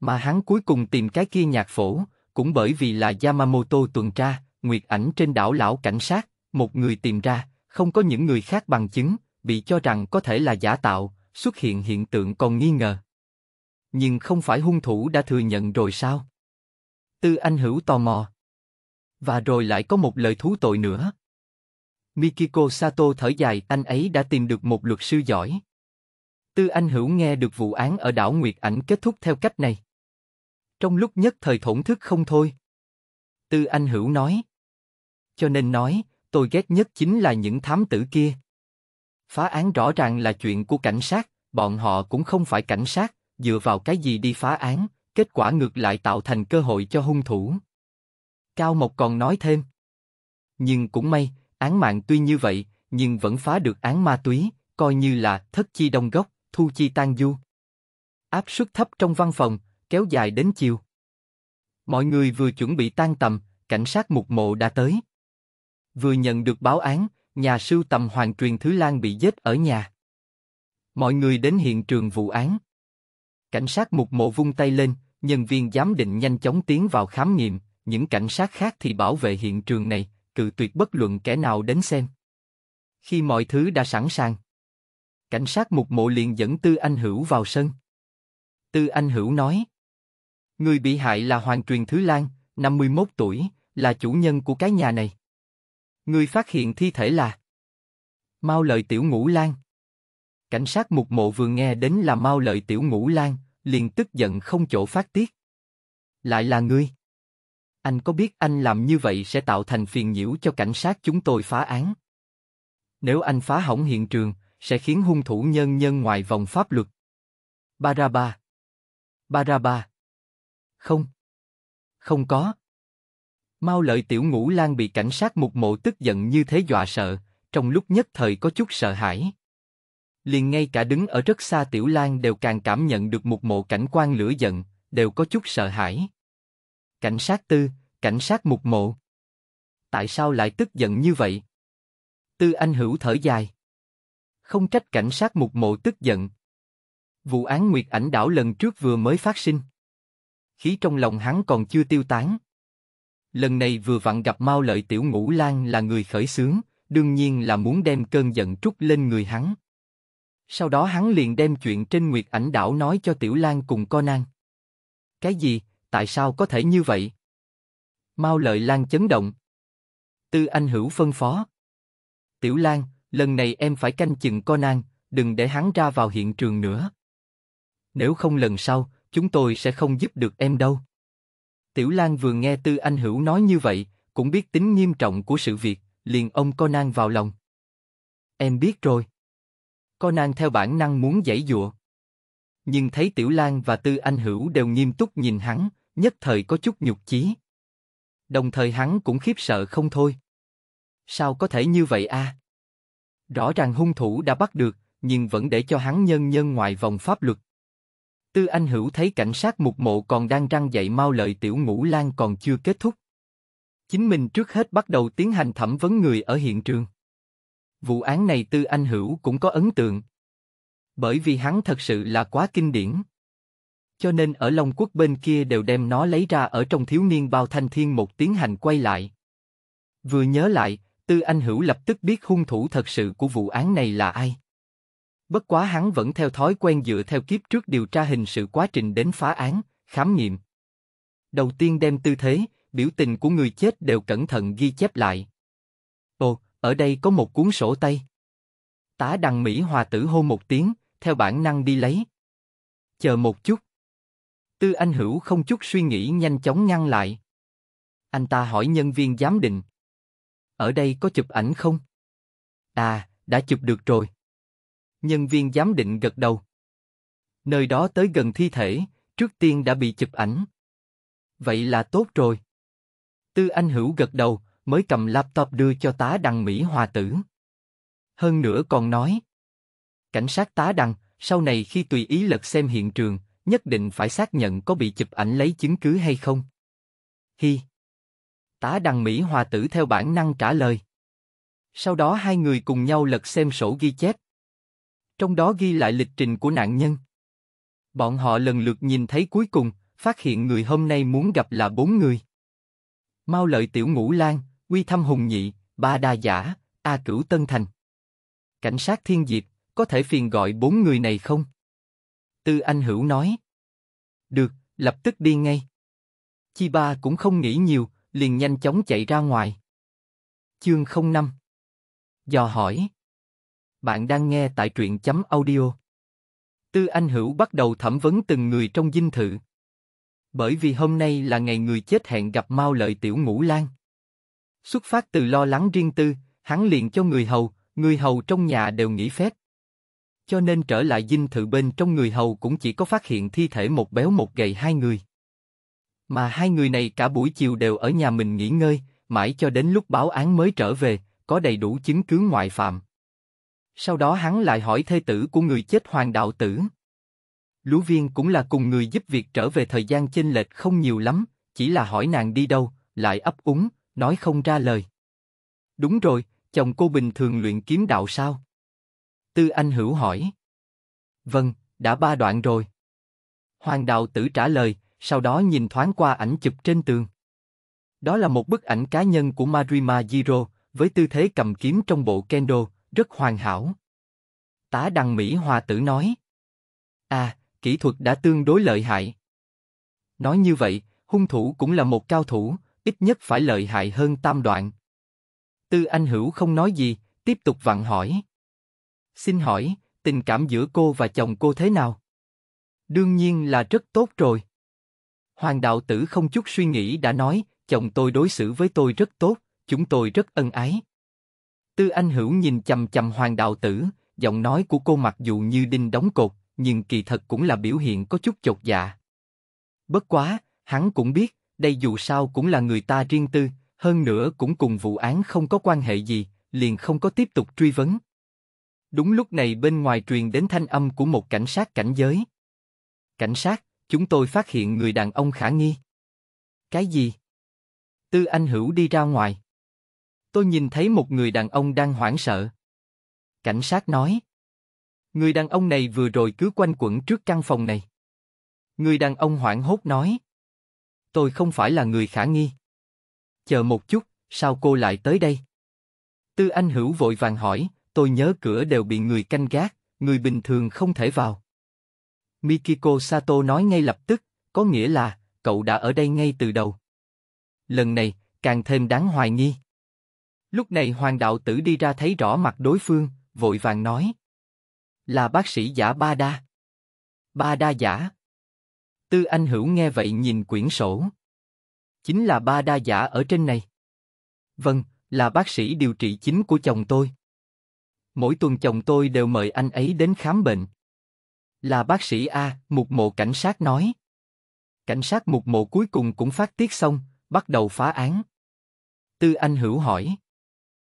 Mà hắn cuối cùng tìm cái kia nhạc phổ, cũng bởi vì là Yamamoto tuần tra, Nguyệt Ảnh trên đảo lão cảnh sát, một người tìm ra, không có những người khác bằng chứng, bị cho rằng có thể là giả tạo, xuất hiện hiện tượng còn nghi ngờ. Nhưng không phải hung thủ đã thừa nhận rồi sao? Tư Anh Hữu tò mò. Và rồi lại có một lời thú tội nữa. Mikiko Sato thở dài, anh ấy đã tìm được một luật sư giỏi. Tư Anh Hữu nghe được vụ án ở đảo Nguyệt Ảnh kết thúc theo cách này. Trong lúc nhất thời thổn thức không thôi. Tư Anh Hữu nói. Cho nên nói, tôi ghét nhất chính là những thám tử kia. Phá án rõ ràng là chuyện của cảnh sát, bọn họ cũng không phải cảnh sát, dựa vào cái gì đi phá án, kết quả ngược lại tạo thành cơ hội cho hung thủ. Cao Mộc còn nói thêm. Nhưng cũng may, án mạng tuy như vậy, nhưng vẫn phá được án ma túy, coi như là thất chi đông gốc, thu chi tan du. Áp suất thấp trong văn phòng, kéo dài đến chiều. Mọi người vừa chuẩn bị tan tầm, cảnh sát mục mộ đã tới. Vừa nhận được báo án, nhà sưu tầm Hoàng Truyền Thứ Lan bị giết ở nhà. Mọi người đến hiện trường vụ án. Cảnh sát Mục Mộ vung tay lên, nhân viên giám định nhanh chóng tiến vào khám nghiệm, những cảnh sát khác thì bảo vệ hiện trường này, cự tuyệt bất luận kẻ nào đến xem. Khi mọi thứ đã sẵn sàng, cảnh sát Mục Mộ liền dẫn Tư Anh Hữu vào sân. Tư Anh Hữu nói, người bị hại là Hoàng Truyền Thứ Lan, năm mươi mốt tuổi, là chủ nhân của cái nhà này. Người phát hiện thi thể là Mao Lợi Tiểu Ngũ Lan. Cảnh sát Mục Mộ vừa nghe đến là Mao Lợi Tiểu Ngũ Lan, liền tức giận không chỗ phát tiết. Lại là ngươi. Anh có biết anh làm như vậy sẽ tạo thành phiền nhiễu cho cảnh sát chúng tôi phá án. Nếu anh phá hỏng hiện trường, sẽ khiến hung thủ nhân nhân ngoài vòng pháp luật. Baraba. Baraba. Không. Không có. Mao Lợi Tiểu Ngũ Lan bị cảnh sát Mục Mộ tức giận như thế dọa sợ, trong lúc nhất thời có chút sợ hãi. Liền ngay cả đứng ở rất xa Tiểu Lan đều càng cảm nhận được Mục Mộ cảnh quan lửa giận, đều có chút sợ hãi. Cảnh sát Tư, cảnh sát Mục Mộ. Tại sao lại tức giận như vậy? Tư Anh Hữu thở dài. Không trách cảnh sát Mục Mộ tức giận. Vụ án Nguyệt Ảnh Đảo lần trước vừa mới phát sinh. Khí trong lòng hắn còn chưa tiêu tán. Lần này vừa vặn gặp Mao Lợi Tiểu Ngũ Lan là người khởi xướng, đương nhiên là muốn đem cơn giận trút lên người hắn. Sau đó hắn liền đem chuyện trên Nguyệt Ảnh Đảo nói cho Tiểu Lan cùng Conan. Cái gì, tại sao có thể như vậy? Mao Lợi Lan chấn động. Tư Anh Hữu phân phó. Tiểu Lan, lần này em phải canh chừng Conan, đừng để hắn ra vào hiện trường nữa. Nếu không lần sau, chúng tôi sẽ không giúp được em đâu. Tiểu Lan vừa nghe Tư Anh Hữu nói như vậy, cũng biết tính nghiêm trọng của sự việc, liền ôm Conan vào lòng. Em biết rồi. Conan theo bản năng muốn giãy giụa, nhưng thấy Tiểu Lan và Tư Anh Hữu đều nghiêm túc nhìn hắn, nhất thời có chút nhục chí. Đồng thời hắn cũng khiếp sợ không thôi. Sao có thể như vậy a? À? Rõ ràng hung thủ đã bắt được, nhưng vẫn để cho hắn nhân nhân ngoài vòng pháp luật. Tư Anh Hữu thấy cảnh sát Mục Mộ còn đang răng dạy Mao Lợi Tiểu Ngũ Lan còn chưa kết thúc. Chính mình trước hết bắt đầu tiến hành thẩm vấn người ở hiện trường. Vụ án này Tư Anh Hữu cũng có ấn tượng. Bởi vì hắn thật sự là quá kinh điển. Cho nên ở Long Quốc bên kia đều đem nó lấy ra ở trong Thiếu Niên Bao Thanh Thiên một tiến hành quay lại. Vừa nhớ lại, Tư Anh Hữu lập tức biết hung thủ thật sự của vụ án này là ai. Bất quá hắn vẫn theo thói quen dựa theo kiếp trước điều tra hình sự quá trình đến phá án, khám nghiệm. Đầu tiên đem tư thế, biểu tình của người chết đều cẩn thận ghi chép lại. Ồ, ở đây có một cuốn sổ tay. Tá Đằng Mỹ Hòa tử hô một tiếng, theo bản năng đi lấy. Chờ một chút. Tư Anh Hữu không chút suy nghĩ nhanh chóng ngăn lại. Anh ta hỏi nhân viên giám định. Ở đây có chụp ảnh không? À, đã chụp được rồi. Nhân viên giám định gật đầu. Nơi đó tới gần thi thể, trước tiên đã bị chụp ảnh. Vậy là tốt rồi. Tư Anh Hữu gật đầu, mới cầm laptop đưa cho Tá Đằng Mỹ Hòa tử. Hơn nữa còn nói. Cảnh sát Tá Đằng, sau này khi tùy ý lật xem hiện trường, nhất định phải xác nhận có bị chụp ảnh lấy chứng cứ hay không. Hi. Tá Đằng Mỹ Hòa tử theo bản năng trả lời. Sau đó hai người cùng nhau lật xem sổ ghi chép. Trong đó ghi lại lịch trình của nạn nhân. Bọn họ lần lượt nhìn thấy cuối cùng, phát hiện người hôm nay muốn gặp là bốn người. Mao Lợi Tiểu Ngũ Lan, Uy Thâm Hùng Nhị, Ba Đa Giả, A Cửu Tân Thành. Cảnh sát Thiên Diệp, có thể phiền gọi bốn người này không? Tư Anh Hữu nói. Được, lập tức đi ngay. Chi Ba cũng không nghĩ nhiều, liền nhanh chóng chạy ra ngoài. Chương không năm. Dò hỏi. Bạn đang nghe tại truyện chấm audio. Tư Anh Hữu bắt đầu thẩm vấn từng người trong dinh thự. Bởi vì hôm nay là ngày người chết hẹn gặp Mao Lợi Tiểu Ngũ Lan. Xuất phát từ lo lắng riêng tư, hắn liền cho người hầu, người hầu trong nhà đều nghỉ phép. Cho nên trở lại dinh thự bên trong người hầu cũng chỉ có phát hiện thi thể một béo một gầy hai người. Mà hai người này cả buổi chiều đều ở nhà mình nghỉ ngơi, mãi cho đến lúc báo án mới trở về, có đầy đủ chứng cứ ngoại phạm. Sau đó hắn lại hỏi thê tử của người chết Hoàng Đạo Tử. Lũ Viên cũng là cùng người giúp việc trở về, thời gian chênh lệch không nhiều lắm, chỉ là hỏi nàng đi đâu, lại ấp úng, nói không ra lời. Đúng rồi, chồng cô bình thường luyện kiếm đạo sao? Tư Anh Hữu hỏi. Vâng, đã ba đoạn rồi. Hoàng đạo tử trả lời, sau đó nhìn thoáng qua ảnh chụp trên tường. Đó là một bức ảnh cá nhân của Marima Jiro, với tư thế cầm kiếm trong bộ kendo, rất hoàn hảo. Tá Đằng Mỹ Hòa tử nói. À, kỹ thuật đã tương đối lợi hại. Nói như vậy, hung thủ cũng là một cao thủ, ít nhất phải lợi hại hơn tam đoạn. Tư Anh Hữu không nói gì, tiếp tục vặn hỏi. Xin hỏi, tình cảm giữa cô và chồng cô thế nào? Đương nhiên là rất tốt rồi. Hoàng đạo tử không chút suy nghĩ đã nói, chồng tôi đối xử với tôi rất tốt, chúng tôi rất ân ái. Tư Anh Hữu nhìn chằm chằm Hoàng đạo tử, giọng nói của cô mặc dù như đinh đóng cột, nhưng kỳ thật cũng là biểu hiện có chút chột dạ. Bất quá, hắn cũng biết, đây dù sao cũng là người ta riêng tư, hơn nữa cũng cùng vụ án không có quan hệ gì, liền không có tiếp tục truy vấn. Đúng lúc này bên ngoài truyền đến thanh âm của một cảnh sát cảnh giới. Cảnh sát, chúng tôi phát hiện người đàn ông khả nghi. Cái gì? Tư Anh Hữu đi ra ngoài. Tôi nhìn thấy một người đàn ông đang hoảng sợ. Cảnh sát nói. Người đàn ông này vừa rồi cứ quanh quẩn trước căn phòng này. Người đàn ông hoảng hốt nói. Tôi không phải là người khả nghi. Chờ một chút, sao cô lại tới đây? Tư Anh Hữu vội vàng hỏi, tôi nhớ cửa đều bị người canh gác, người bình thường không thể vào. Mikiko Sato nói ngay lập tức, có nghĩa là, cậu đã ở đây ngay từ đầu. Lần này, càng thêm đáng hoài nghi. Lúc này Hoàng đạo tử đi ra thấy rõ mặt đối phương, vội vàng nói. Là bác sĩ giả Ba Đa. Ba Đa giả. Tư Anh Hữu nghe vậy nhìn quyển sổ. Chính là Ba Đa giả ở trên này. Vâng, là bác sĩ điều trị chính của chồng tôi. Mỗi tuần chồng tôi đều mời anh ấy đến khám bệnh. Là bác sĩ A, mục mộ cảnh sát nói. Cảnh sát mục mộ cuối cùng cũng phát tiết xong, bắt đầu phá án. Tư Anh Hữu hỏi.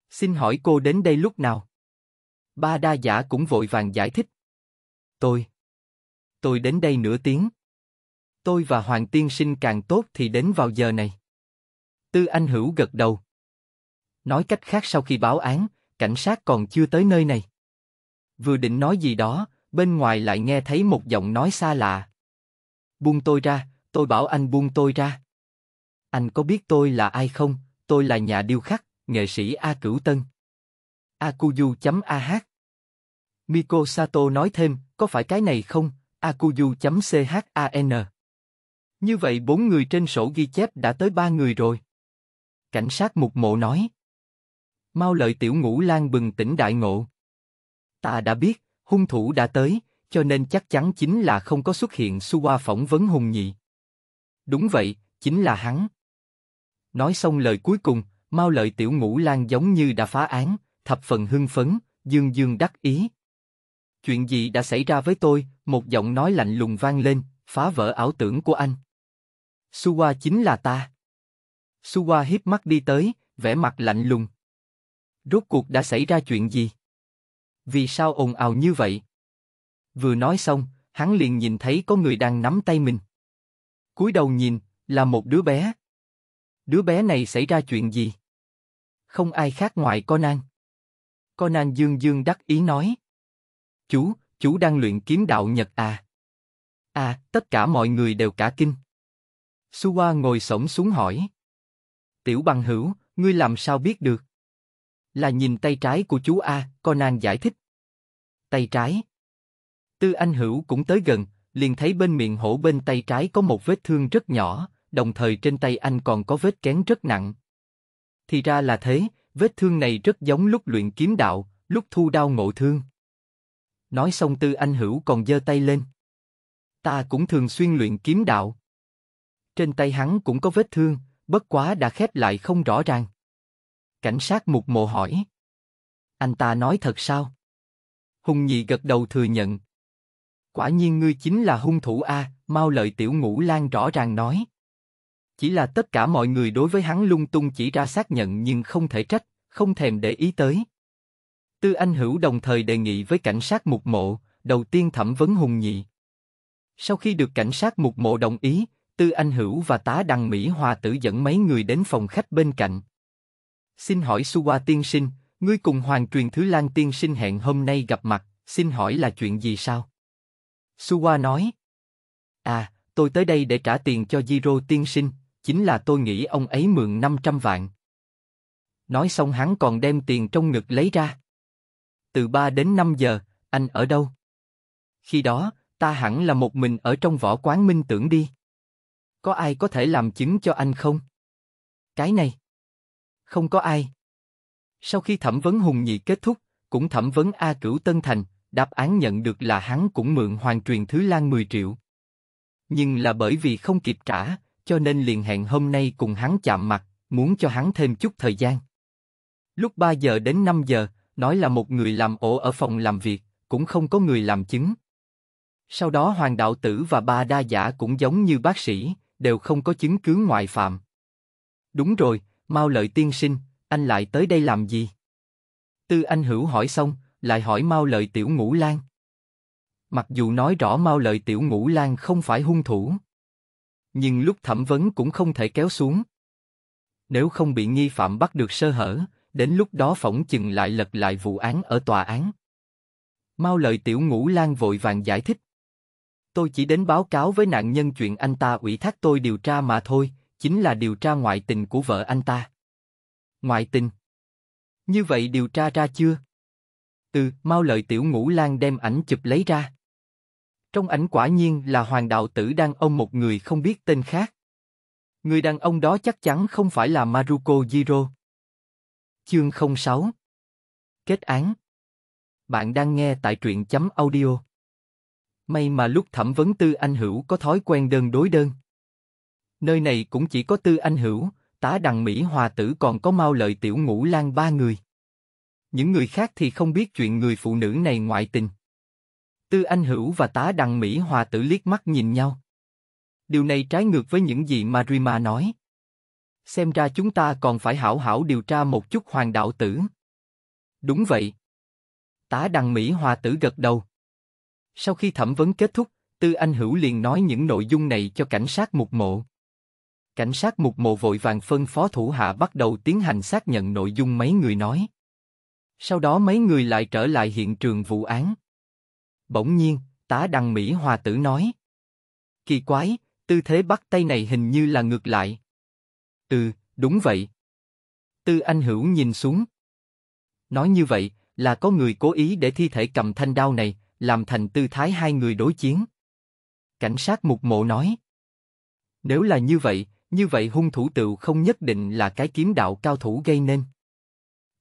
Xin hỏi cô đến đây lúc nào? Ba Đa giả cũng vội vàng giải thích. Tôi. Tôi đến đây nửa tiếng. Tôi và Hoàng tiên sinh càng tốt thì đến vào giờ này. Tư Anh Hữu gật đầu. Nói cách khác sau khi báo án, cảnh sát còn chưa tới nơi này. Vừa định nói gì đó, bên ngoài lại nghe thấy một giọng nói xa lạ. Buông tôi ra, tôi bảo anh buông tôi ra. Anh có biết tôi là ai không? Tôi là nhà điêu khắc, nghệ sĩ A Cửu Tân. Akuju.ah Miko Sato nói thêm, có phải cái này không? Akuju.chan. Như vậy bốn người trên sổ ghi chép đã tới ba người rồi. Cảnh sát mục mộ nói. Mau Lợi Tiểu Ngũ Lang bừng tỉnh đại ngộ. Ta đã biết, hung thủ đã tới, cho nên chắc chắn chính là không có xuất hiện Suwa phỏng vấn Hùng Nhị. Đúng vậy, chính là hắn. Nói xong lời cuối cùng, Mau Lợi Tiểu Ngũ Lang giống như đã phá án, thập phần hưng phấn, dương dương đắc ý. Chuyện gì đã xảy ra với tôi? Một giọng nói lạnh lùng vang lên, phá vỡ ảo tưởng của anh. Suwa chính là ta. Suwa híp mắt đi tới, vẻ mặt lạnh lùng. Rốt cuộc đã xảy ra chuyện gì? Vì sao ồn ào như vậy? Vừa nói xong, hắn liền nhìn thấy có người đang nắm tay mình. Cúi đầu nhìn, là một đứa bé. Đứa bé này xảy ra chuyện gì? Không ai khác ngoài Conan. Conan dương dương đắc ý nói. Chú, chú đang luyện kiếm đạo Nhật à? À, tất cả mọi người đều cả kinh. Suwa ngồi xổm xuống hỏi. Tiểu bằng hữu, ngươi làm sao biết được? Là nhìn tay trái của chú A, Conan giải thích. Tay trái. Tư Anh Hữu cũng tới gần, liền thấy bên miệng hổ bên tay trái có một vết thương rất nhỏ, đồng thời trên tay anh còn có vết kén rất nặng. Thì ra là thế, vết thương này rất giống lúc luyện kiếm đạo, lúc thu đao ngộ thương. Nói xong Tư Anh Hữu còn giơ tay lên. Ta cũng thường xuyên luyện kiếm đạo. Trên tay hắn cũng có vết thương, bất quá đã khép lại không rõ ràng. Cảnh sát mục mộ hỏi. Anh ta nói thật sao? Hùng Nhị gật đầu thừa nhận. Quả nhiên ngươi chính là hung thủ A, Mau Lợi Tiểu Ngũ Lang rõ ràng nói. Chỉ là tất cả mọi người đối với hắn lung tung chỉ ra xác nhận nhưng không thể trách, không thèm để ý tới. Tư Anh Hữu đồng thời đề nghị với cảnh sát mục mộ, đầu tiên thẩm vấn Hùng Nhị. Sau khi được cảnh sát mục mộ đồng ý, Tư Anh Hữu và tá Đằng Mỹ Hòa tử dẫn mấy người đến phòng khách bên cạnh. Xin hỏi Suwa tiên sinh, ngươi cùng Hoàng Truyền Thứ Lan tiên sinh hẹn hôm nay gặp mặt, xin hỏi là chuyện gì sao? Suwa nói. À, tôi tới đây để trả tiền cho Giro tiên sinh, chính là tôi nghĩ ông ấy mượn năm trăm vạn. Nói xong hắn còn đem tiền trong ngực lấy ra. Từ ba đến năm giờ, anh ở đâu? Khi đó, ta hẳn là một mình ở trong võ quán Minh Tưởng đi. Có ai có thể làm chứng cho anh không? Cái này. Không có ai. Sau khi thẩm vấn Hùng Nhị kết thúc, cũng thẩm vấn A Cửu Tân Thành, đáp án nhận được là hắn cũng mượn Hoàng Truyền Thứ Lan mười triệu. Nhưng là bởi vì không kịp trả, cho nên liền hẹn hôm nay cùng hắn chạm mặt, muốn cho hắn thêm chút thời gian. Lúc ba giờ đến năm giờ, nói là một người làm ổ ở phòng làm việc, cũng không có người làm chứng. Sau đó Hoàng Đạo Tử và Ba Đa Giả cũng giống như bác sĩ, đều không có chứng cứ ngoại phạm. Đúng rồi, Mao Lợi tiên sinh, anh lại tới đây làm gì? Tư Anh Hữu hỏi xong, lại hỏi Mao Lợi Tiểu Ngũ Lang. Mặc dù nói rõ Mao Lợi Tiểu Ngũ Lang không phải hung thủ, nhưng lúc thẩm vấn cũng không thể kéo xuống. Nếu không bị nghi phạm bắt được sơ hở, đến lúc đó phỏng chừng lại lật lại vụ án ở tòa án. Mao Lợi Tiểu Ngũ Lang vội vàng giải thích. Tôi chỉ đến báo cáo với nạn nhân chuyện anh ta ủy thác tôi điều tra mà thôi, chính là điều tra ngoại tình của vợ anh ta. Ngoại tình? Như vậy điều tra ra chưa? Từ, Mao Lợi Tiểu Ngũ Lang đem ảnh chụp lấy ra. Trong ảnh quả nhiên là Hoàng Đạo Tử đang ôm một người không biết tên khác. Người đàn ông đó chắc chắn không phải là Maruko Giro. Chương không sáu. Kết án. Bạn đang nghe tại truyện chấm audio. May mà lúc thẩm vấn Tư Anh Hữu có thói quen đơn đối đơn. Nơi này cũng chỉ có Tư Anh Hữu, Tá Đằng Mỹ Hòa Tử còn có Mao Lợi Tiểu Ngũ Lang ba người. Những người khác thì không biết chuyện người phụ nữ này ngoại tình. Tư Anh Hữu và Tá Đằng Mỹ Hòa Tử liếc mắt nhìn nhau. Điều này trái ngược với những gì Marima nói. Xem ra chúng ta còn phải hảo hảo điều tra một chút Hoàng Đạo Tử. Đúng vậy. Tá Đằng Mỹ Hòa Tử gật đầu. Sau khi thẩm vấn kết thúc, Tư Anh Hữu liền nói những nội dung này cho cảnh sát mục mộ. Cảnh sát mục mộ vội vàng phân phó thủ hạ bắt đầu tiến hành xác nhận nội dung mấy người nói. Sau đó mấy người lại trở lại hiện trường vụ án. Bỗng nhiên, Tá Đằng Mỹ Hòa Tử nói. Kỳ quái, tư thế bắt tay này hình như là ngược lại. Ừ, đúng vậy. Tư Anh Hữu nhìn xuống. Nói như vậy là có người cố ý để thi thể cầm thanh đao này, làm thành tư thái hai người đối chiến. Cảnh sát mục mộ nói. Nếu là như vậy, như vậy hung thủ tựu không nhất định là cái kiếm đạo cao thủ gây nên.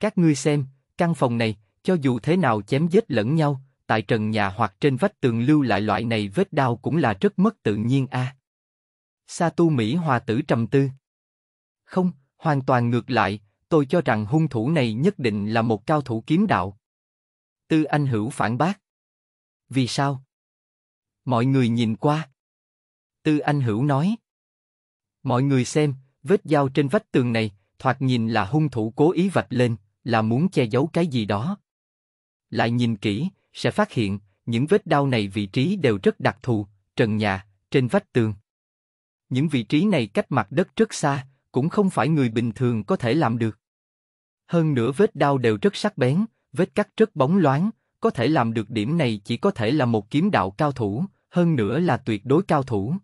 Các ngươi xem, căn phòng này, cho dù thế nào chém giết lẫn nhau, tại trần nhà hoặc trên vách tường lưu lại loại này vết đao cũng là rất mất tự nhiên a. À. Satu Mỹ Hòa Tử trầm tư. Không, hoàn toàn ngược lại, tôi cho rằng hung thủ này nhất định là một cao thủ kiếm đạo. Tư Anh Hữu phản bác. Vì sao? Mọi người nhìn qua. Tư Anh Hữu nói. Mọi người xem, vết dao trên vách tường này, thoạt nhìn là hung thủ cố ý vạch lên, là muốn che giấu cái gì đó. Lại nhìn kỹ, sẽ phát hiện, những vết đao này vị trí đều rất đặc thù, trần nhà, trên vách tường. Những vị trí này cách mặt đất rất xa, cũng không phải người bình thường có thể làm được. Hơn nữa vết đao đều rất sắc bén, vết cắt rất bóng loáng, có thể làm được điểm này chỉ có thể là một kiếm đạo cao thủ, hơn nữa là tuyệt đối cao thủ.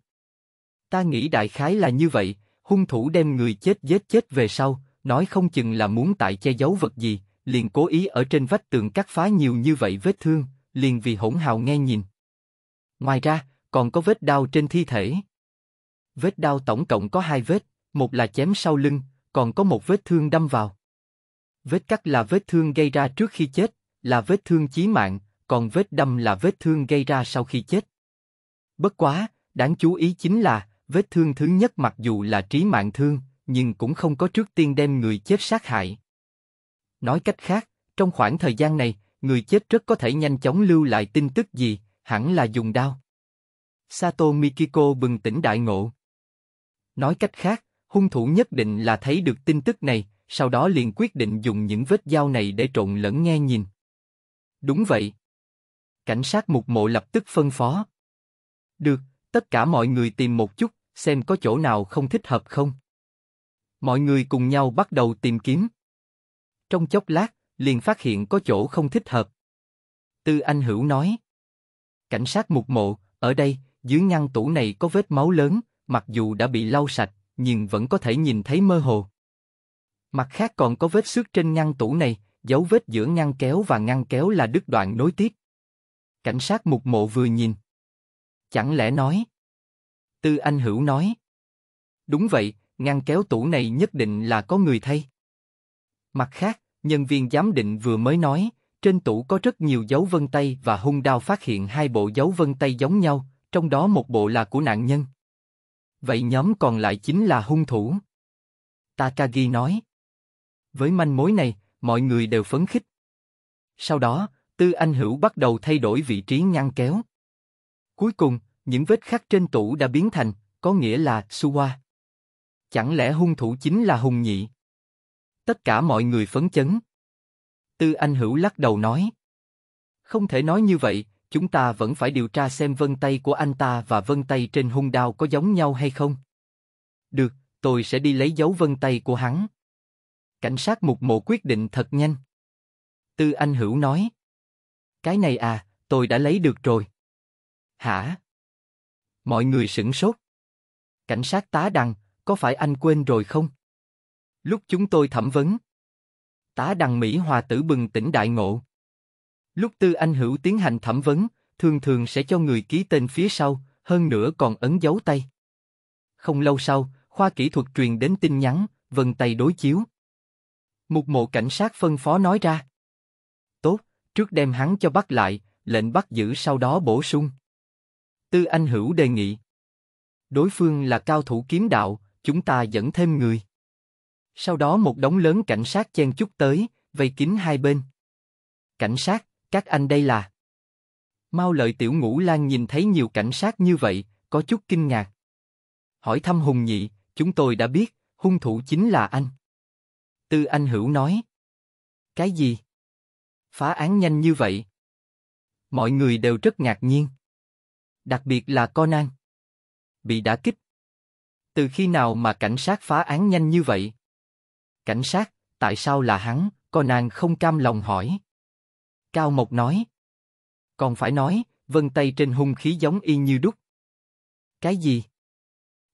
Ta nghĩ đại khái là như vậy, hung thủ đem người chết giết chết về sau, nói không chừng là muốn tại che giấu vật gì, liền cố ý ở trên vách tường cắt phá nhiều như vậy vết thương, liền vì hỗn hào nghe nhìn. Ngoài ra, còn có vết đao trên thi thể. Vết đao tổng cộng có hai vết, một là chém sau lưng, còn có một vết thương đâm vào. Vết cắt là vết thương gây ra trước khi chết, là vết thương chí mạng, còn vết đâm là vết thương gây ra sau khi chết. Bất quá, đáng chú ý chính là, vết thương thứ nhất mặc dù là trí mạng thương, nhưng cũng không có trước tiên đem người chết sát hại. Nói cách khác, trong khoảng thời gian này, người chết rất có thể nhanh chóng lưu lại tin tức gì, hẳn là dùng đao. Sato Mikiko bừng tỉnh đại ngộ. Nói cách khác, hung thủ nhất định là thấy được tin tức này, sau đó liền quyết định dùng những vết dao này để trộn lẫn nghe nhìn. Đúng vậy. Cảnh sát mục mộ lập tức phân phó. Được, tất cả mọi người tìm một chút, xem có chỗ nào không thích hợp không. Mọi người cùng nhau bắt đầu tìm kiếm. Trong chốc lát, liền phát hiện có chỗ không thích hợp. Tư Anh Hữu nói. Cảnh sát mục mộ, ở đây, Dưới ngăn tủ này có vết máu lớn, mặc dù đã bị lau sạch, nhưng vẫn có thể nhìn thấy mơ hồ. Mặt khác còn có vết xước trên ngăn tủ này, dấu vết giữa ngăn kéo và ngăn kéo là đứt đoạn nối tiếp. Cảnh sát mục mộ vừa nhìn. Chẳng lẽ nói? Tư Anh Hữu nói. Đúng vậy, ngăn kéo tủ này nhất định là có người thay. Mặt khác, nhân viên giám định vừa mới nói, trên tủ có rất nhiều dấu vân tay và hung đao, phát hiện hai bộ dấu vân tay giống nhau, trong đó một bộ là của nạn nhân. Vậy nhóm còn lại chính là hung thủ. Takagi nói. Với manh mối này, mọi người đều phấn khích. Sau đó, Tư Anh Hữu bắt đầu thay đổi vị trí ngăn kéo. Cuối cùng, những vết khắc trên tủ đã biến thành, có nghĩa là Suwa. Chẳng lẽ hung thủ chính là Hùng Nhị? Tất cả mọi người phấn chấn. Tư Anh Hữu lắc đầu nói. Không thể nói như vậy, chúng ta vẫn phải điều tra xem vân tay của anh ta và vân tay trên hung đao có giống nhau hay không. Được, tôi sẽ đi lấy dấu vân tay của hắn. Cảnh sát mục mộ quyết định thật nhanh. Tư Anh Hữu nói. Cái này à, tôi đã lấy được rồi. Hả? Mọi người sửng sốt. Cảnh sát Tá Đằng, có phải anh quên rồi không? Lúc chúng tôi thẩm vấn, Tá Đằng Mỹ Hòa tử bừng tỉnh đại ngộ. Lúc Tư Anh Hữu tiến hành thẩm vấn, thường thường sẽ cho người ký tên phía sau, hơn nữa còn ấn dấu tay. Không lâu sau, khoa kỹ thuật truyền đến tin nhắn, vân tay đối chiếu. Mục mộ cảnh sát phân phó nói ra. Tốt, trước đem hắn cho bắt lại, lệnh bắt giữ sau đó bổ sung. Tư Anh Hữu đề nghị. Đối phương là cao thủ kiếm đạo, chúng ta dẫn thêm người. Sau đó một đống lớn cảnh sát chen chúc tới, vây kín hai bên. Cảnh sát, các anh đây là... Mao Lợi Tiểu Ngũ Lan nhìn thấy nhiều cảnh sát như vậy, có chút kinh ngạc. Hỏi thăm Hùng Nhị, chúng tôi đã biết, hung thủ chính là anh. Tư Anh Hữu nói. Cái gì? Phá án nhanh như vậy? Mọi người đều rất ngạc nhiên. Đặc biệt là Conan. Bị đả kích. Từ khi nào mà cảnh sát phá án nhanh như vậy? Cảnh sát, tại sao là hắn? Conan không cam lòng hỏi. Cao Mộc nói. Còn phải nói, vân tay trên hung khí giống y như đúc. Cái gì?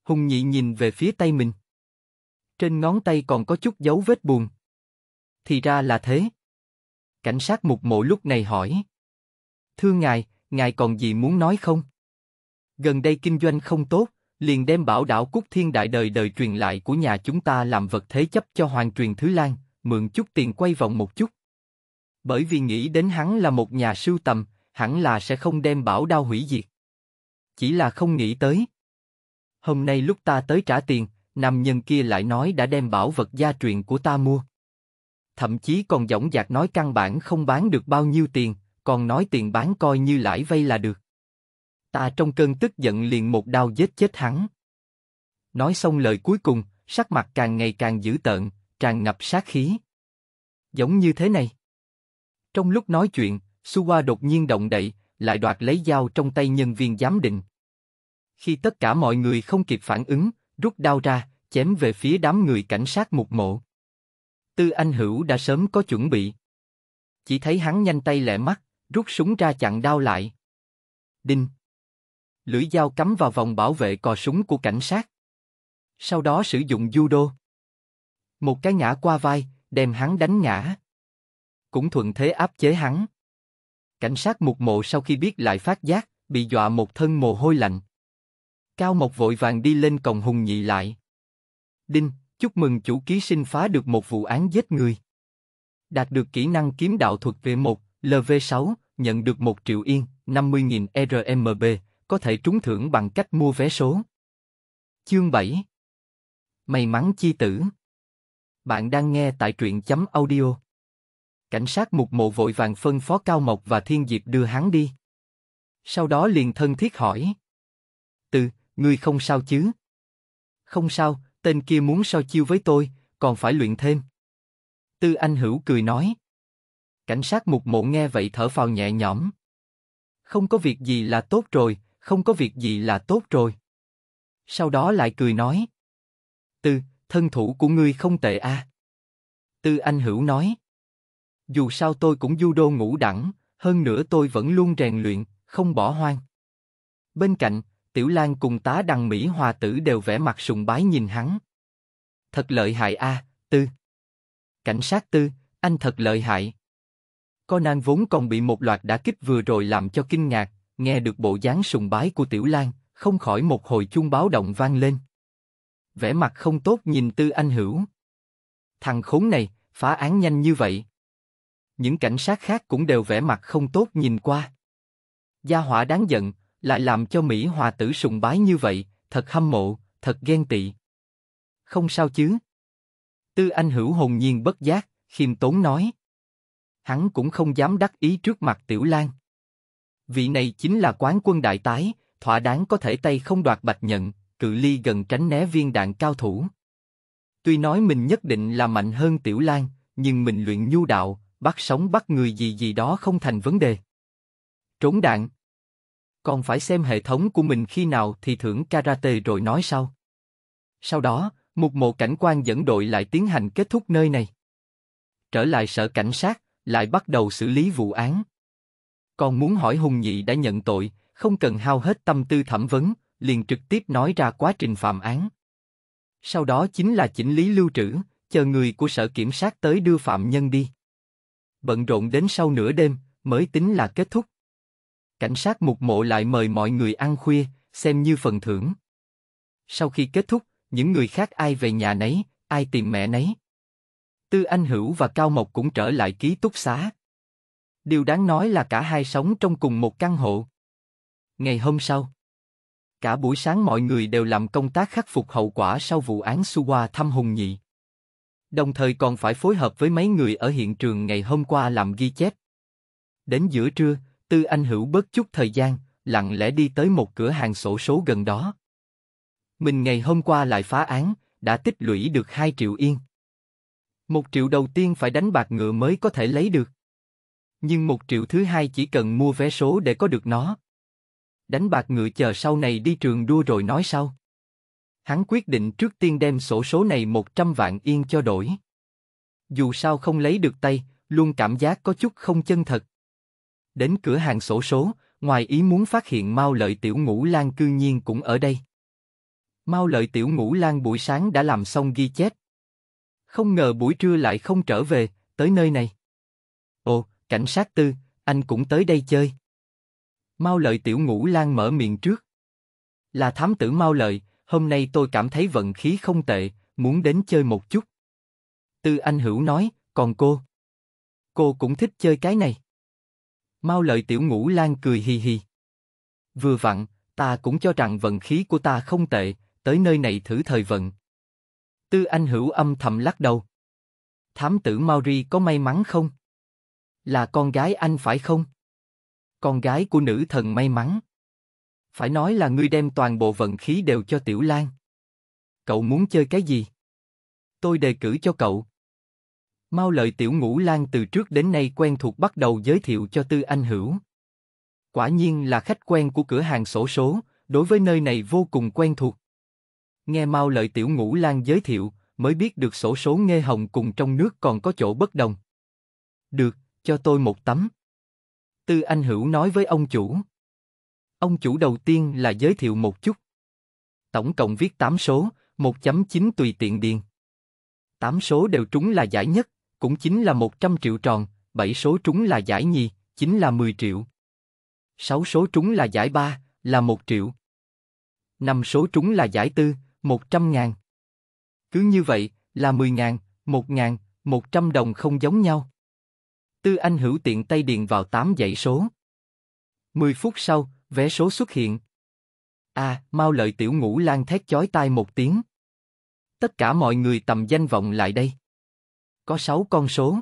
Hùng Nhị nhìn về phía tay mình. Trên ngón tay còn có chút dấu vết buồn. Thì ra là thế. Cảnh sát mục mộ lúc này hỏi. Thưa ngài, ngài còn gì muốn nói không? Gần đây kinh doanh không tốt, liền đem bảo đảo Cúc Thiên Đại đời đời truyền lại của nhà chúng ta làm vật thế chấp cho Hoàng Truyền Thứ Lan, mượn chút tiền quay vòng một chút. Bởi vì nghĩ đến hắn là một nhà sưu tầm, hẳn là sẽ không đem bảo đao hủy diệt. Chỉ là không nghĩ tới. Hôm nay lúc ta tới trả tiền, nam nhân kia lại nói đã đem bảo vật gia truyền của ta mua. Thậm chí còn dõng dạc nói căn bản không bán được bao nhiêu tiền, còn nói tiền bán coi như lãi vay là được. Ta trong cơn tức giận liền một đao giết chết hắn. Nói xong lời cuối cùng, sắc mặt càng ngày càng dữ tợn, tràn ngập sát khí. Giống như thế này. Trong lúc nói chuyện, Suwa đột nhiên động đậy, lại đoạt lấy dao trong tay nhân viên giám định. Khi tất cả mọi người không kịp phản ứng, rút đao ra, chém về phía đám người cảnh sát mục mộ. Tư Anh Hữu đã sớm có chuẩn bị. Chỉ thấy hắn nhanh tay lẹ mắt, rút súng ra chặn đao lại. Đinh! Lưỡi dao cắm vào vòng bảo vệ cò súng của cảnh sát. Sau đó sử dụng judo. Một cái ngã qua vai, đem hắn đánh ngã. Cũng thuận thế áp chế hắn. Cảnh sát mục mộ sau khi biết lại phát giác, bị dọa một thân mồ hôi lạnh. Cao Mộc vội vàng đi lên còng Hùng Nhị lại. Đinh, chúc mừng chủ ký sinh phá được một vụ án giết người. Đạt được kỹ năng kiếm đạo thuật vê một, lờ vê sáu, nhận được một triệu yên, năm mươi nghìn rờ em bê, có thể trúng thưởng bằng cách mua vé số. Chương bảy. May mắn chi tử. Bạn đang nghe tại truyện chấm audio. Cảnh sát mục mộ vội vàng phân phó Cao Mộc và Thiên Diệp đưa hắn đi. Sau đó liền thân thiết hỏi. Từ, ngươi không sao chứ? Không sao, tên kia muốn so chiêu với tôi, còn phải luyện thêm. Tư Anh Hữu cười nói. Cảnh sát mục mộ nghe vậy thở phào nhẹ nhõm. Không có việc gì là tốt rồi, không có việc gì là tốt rồi. Sau đó lại cười nói. Từ, thân thủ của ngươi không tệ à? Tư Anh Hữu nói. Dù sao tôi cũng judo ngũ đẳng, hơn nữa tôi vẫn luôn rèn luyện, không bỏ hoang. Bên cạnh, Tiểu Lan cùng tá đằng Mỹ Hòa tử đều vẻ mặt sùng bái nhìn hắn. Thật lợi hại a, à, Tư. Cảnh sát Tư, anh thật lợi hại. Conan vốn còn bị một loạt đả kích vừa rồi làm cho kinh ngạc, nghe được bộ dáng sùng bái của Tiểu Lan, không khỏi một hồi chuông báo động vang lên. Vẻ mặt không tốt nhìn Tư Anh Hữu. Thằng khốn này, phá án nhanh như vậy. Những cảnh sát khác cũng đều vẻ mặt không tốt nhìn qua. Gia hỏa đáng giận, lại làm cho Mỹ Hòa tử sùng bái như vậy, thật hâm mộ, thật ghen tị. Không sao chứ? Tư Anh Hữu hồn nhiên bất giác, khiêm tốn nói. Hắn cũng không dám đắc ý trước mặt Tiểu Lan. Vị này chính là quán quân đại tái, thỏa đáng có thể tay không đoạt bạch nhận, cự ly gần tránh né viên đạn cao thủ. Tuy nói mình nhất định là mạnh hơn Tiểu Lan, nhưng mình luyện nhu đạo, bắt sống bắt người gì gì đó không thành vấn đề. Trốn đạn. Còn phải xem hệ thống của mình khi nào thì thưởng karate rồi nói sau. Sau đó, một mộ cảnh quan dẫn đội lại tiến hành kết thúc nơi này. Trở lại sở cảnh sát, lại bắt đầu xử lý vụ án. Còn muốn hỏi Hùng Nhị đã nhận tội, không cần hao hết tâm tư thẩm vấn, liền trực tiếp nói ra quá trình phạm án. Sau đó chính là chỉnh lý lưu trữ, chờ người của sở kiểm sát tới đưa phạm nhân đi. Bận rộn đến sau nửa đêm, mới tính là kết thúc. Cảnh sát mục mộ lại mời mọi người ăn khuya, xem như phần thưởng. Sau khi kết thúc, những người khác ai về nhà nấy, ai tìm mẹ nấy. Tư Anh Hữu và Cao Mộc cũng trở lại ký túc xá. Điều đáng nói là cả hai sống trong cùng một căn hộ. Ngày hôm sau, cả buổi sáng mọi người đều làm công tác khắc phục hậu quả sau vụ án Suwa thăm Hùng Nhị. Đồng thời còn phải phối hợp với mấy người ở hiện trường ngày hôm qua làm ghi chép. Đến giữa trưa, Tư Anh Hữu bớt chút thời gian, lặng lẽ đi tới một cửa hàng xổ số gần đó. Mình ngày hôm qua lại phá án, đã tích lũy được hai triệu yên. Một triệu đầu tiên phải đánh bạc ngựa mới có thể lấy được. Nhưng một triệu thứ hai chỉ cần mua vé số để có được nó. Đánh bạc ngựa chờ sau này đi trường đua rồi nói sau. Hắn quyết định trước tiên đem sổ số này một trăm vạn yên cho đổi. Dù sao không lấy được tay, luôn cảm giác có chút không chân thật. Đến cửa hàng sổ số, ngoài ý muốn phát hiện Mao Lợi Tiểu Ngũ Lang cư nhiên cũng ở đây. Mao Lợi Tiểu Ngũ Lang buổi sáng đã làm xong ghi chép. Không ngờ buổi trưa lại không trở về, tới nơi này. Ồ, cảnh sát Tư, anh cũng tới đây chơi. Mao Lợi Tiểu Ngũ Lang mở miệng trước. Là thám tử Mao Lợi, hôm nay tôi cảm thấy vận khí không tệ, muốn đến chơi một chút. Tư Anh Hữu nói, còn cô? Cô cũng thích chơi cái này. Mao Lợi Tiểu Ngũ Lang cười hì hì. Vừa vặn, ta cũng cho rằng vận khí của ta không tệ, tới nơi này thử thời vận. Tư Anh Hữu âm thầm lắc đầu. Thám tử Maori có may mắn không? Là con gái anh phải không? Con gái của nữ thần may mắn. Phải nói là ngươi đem toàn bộ vận khí đều cho Tiểu Lan. Cậu muốn chơi cái gì? Tôi đề cử cho cậu. Mao Lợi Tiểu Ngũ Lang từ trước đến nay quen thuộc bắt đầu giới thiệu cho Tư Anh Hữu. Quả nhiên là khách quen của cửa hàng xổ số, đối với nơi này vô cùng quen thuộc. Nghe Mao Lợi Tiểu Ngũ Lang giới thiệu, mới biết được xổ số Nghê Hồng cùng trong nước còn có chỗ bất đồng. Được, cho tôi một tấm. Tư Anh Hữu nói với ông chủ. Ông chủ đầu tiên là giới thiệu một chút. Tổng cộng viết tám số, một chấm chín tùy tiện điền. tám số đều trúng là giải nhất, cũng chính là một trăm triệu tròn, bảy số trúng là giải nhì, chính là mười triệu. sáu số trúng là giải ba, là một triệu. năm số trúng là giải tư, một trăm ngàn. Cứ như vậy, là mười ngàn, một ngàn, một trăm đồng không giống nhau. Tư Anh Hữu tiện tay điền vào tám dãy số. mười phút sau, vé số xuất hiện. À, Mao Lợi Tiểu Ngũ Lang thét chói tai một tiếng. Tất cả mọi người tầm danh vọng lại đây. Có sáu con số.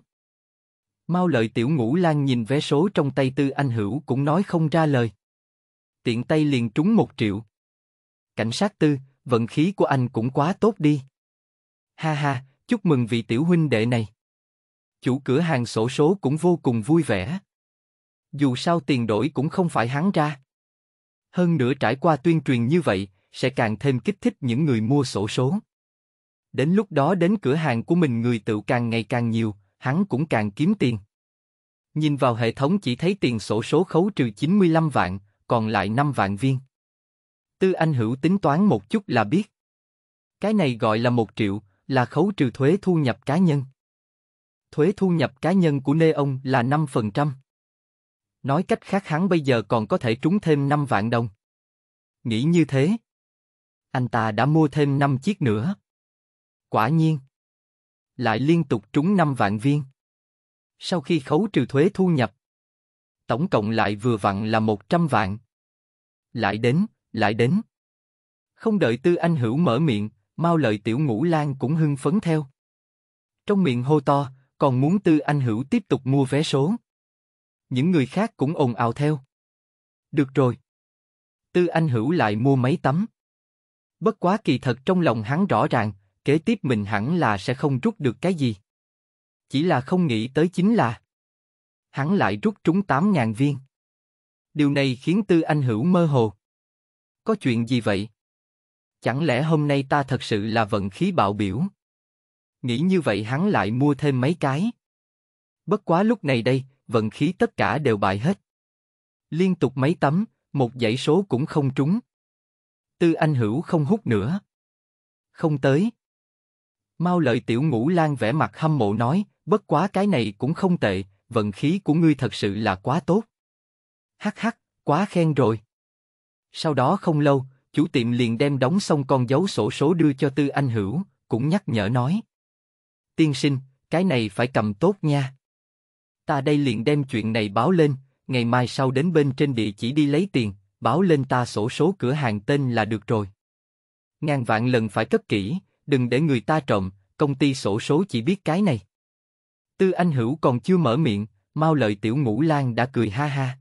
Mao Lợi Tiểu Ngũ Lang nhìn vé số trong tay Tư Anh Hữu cũng nói không ra lời. Tiện tay liền trúng một triệu. Cảnh sát Tư, vận khí của anh cũng quá tốt đi. Ha ha, chúc mừng vị tiểu huynh đệ này. Chủ cửa hàng xổ số cũng vô cùng vui vẻ. Dù sao tiền đổi cũng không phải hắn ra. Hơn nữa trải qua tuyên truyền như vậy, sẽ càng thêm kích thích những người mua xổ số. Đến lúc đó đến cửa hàng của mình người tựu càng ngày càng nhiều, hắn cũng càng kiếm tiền. Nhìn vào hệ thống chỉ thấy tiền xổ số khấu trừ chín mươi lăm vạn, còn lại năm vạn viên. Tư Anh Hữu tính toán một chút là biết. Cái này gọi là một triệu, là khấu trừ thuế thu nhập cá nhân. Thuế thu nhập cá nhân của Nê ông là năm phần trăm. Nói cách khác hắn bây giờ còn có thể trúng thêm năm vạn đồng. Nghĩ như thế, anh ta đã mua thêm năm chiếc nữa. Quả nhiên, lại liên tục trúng năm vạn viên. Sau khi khấu trừ thuế thu nhập, tổng cộng lại vừa vặn là một trăm vạn. Lại đến, lại đến. Không đợi Tư Anh Hữu mở miệng, Mao Lợi Tiểu Ngũ Lang cũng hưng phấn theo. Trong miệng hô to, còn muốn Tư Anh Hữu tiếp tục mua vé số. Những người khác cũng ồn ào theo. Được rồi. Tư Anh Hữu lại mua mấy tấm. Bất quá kỳ thật trong lòng hắn rõ ràng, kế tiếp mình hẳn là sẽ không rút được cái gì. Chỉ là không nghĩ tới chính là hắn lại rút trúng tám ngàn viên. Điều này khiến Tư Anh Hữu mơ hồ. Có chuyện gì vậy? Chẳng lẽ hôm nay ta thật sự là vận khí bạo biểu? Nghĩ như vậy hắn lại mua thêm mấy cái. Bất quá lúc này đây, vận khí tất cả đều bại hết. Liên tục mấy tấm, một dãy số cũng không trúng. Tư Anh Hữu không hút nữa. Không tới. Mao Lợi Tiểu Ngũ Lang vẻ mặt hâm mộ nói, bất quá cái này cũng không tệ, vận khí của ngươi thật sự là quá tốt. Hắc hắc, quá khen rồi. Sau đó không lâu, chủ tiệm liền đem đóng xong con dấu sổ số đưa cho Tư Anh Hữu, cũng nhắc nhở nói. Tiên sinh, cái này phải cầm tốt nha. Ta đây liền đem chuyện này báo lên, ngày mai sau đến bên trên địa chỉ đi lấy tiền, báo lên ta sổ số cửa hàng tên là được rồi. Ngàn vạn lần phải cất kỹ, đừng để người ta trộm, công ty sổ số chỉ biết cái này. Tư Anh Hữu còn chưa mở miệng, Mao Lợi Tiểu Ngũ Lang đã cười ha ha.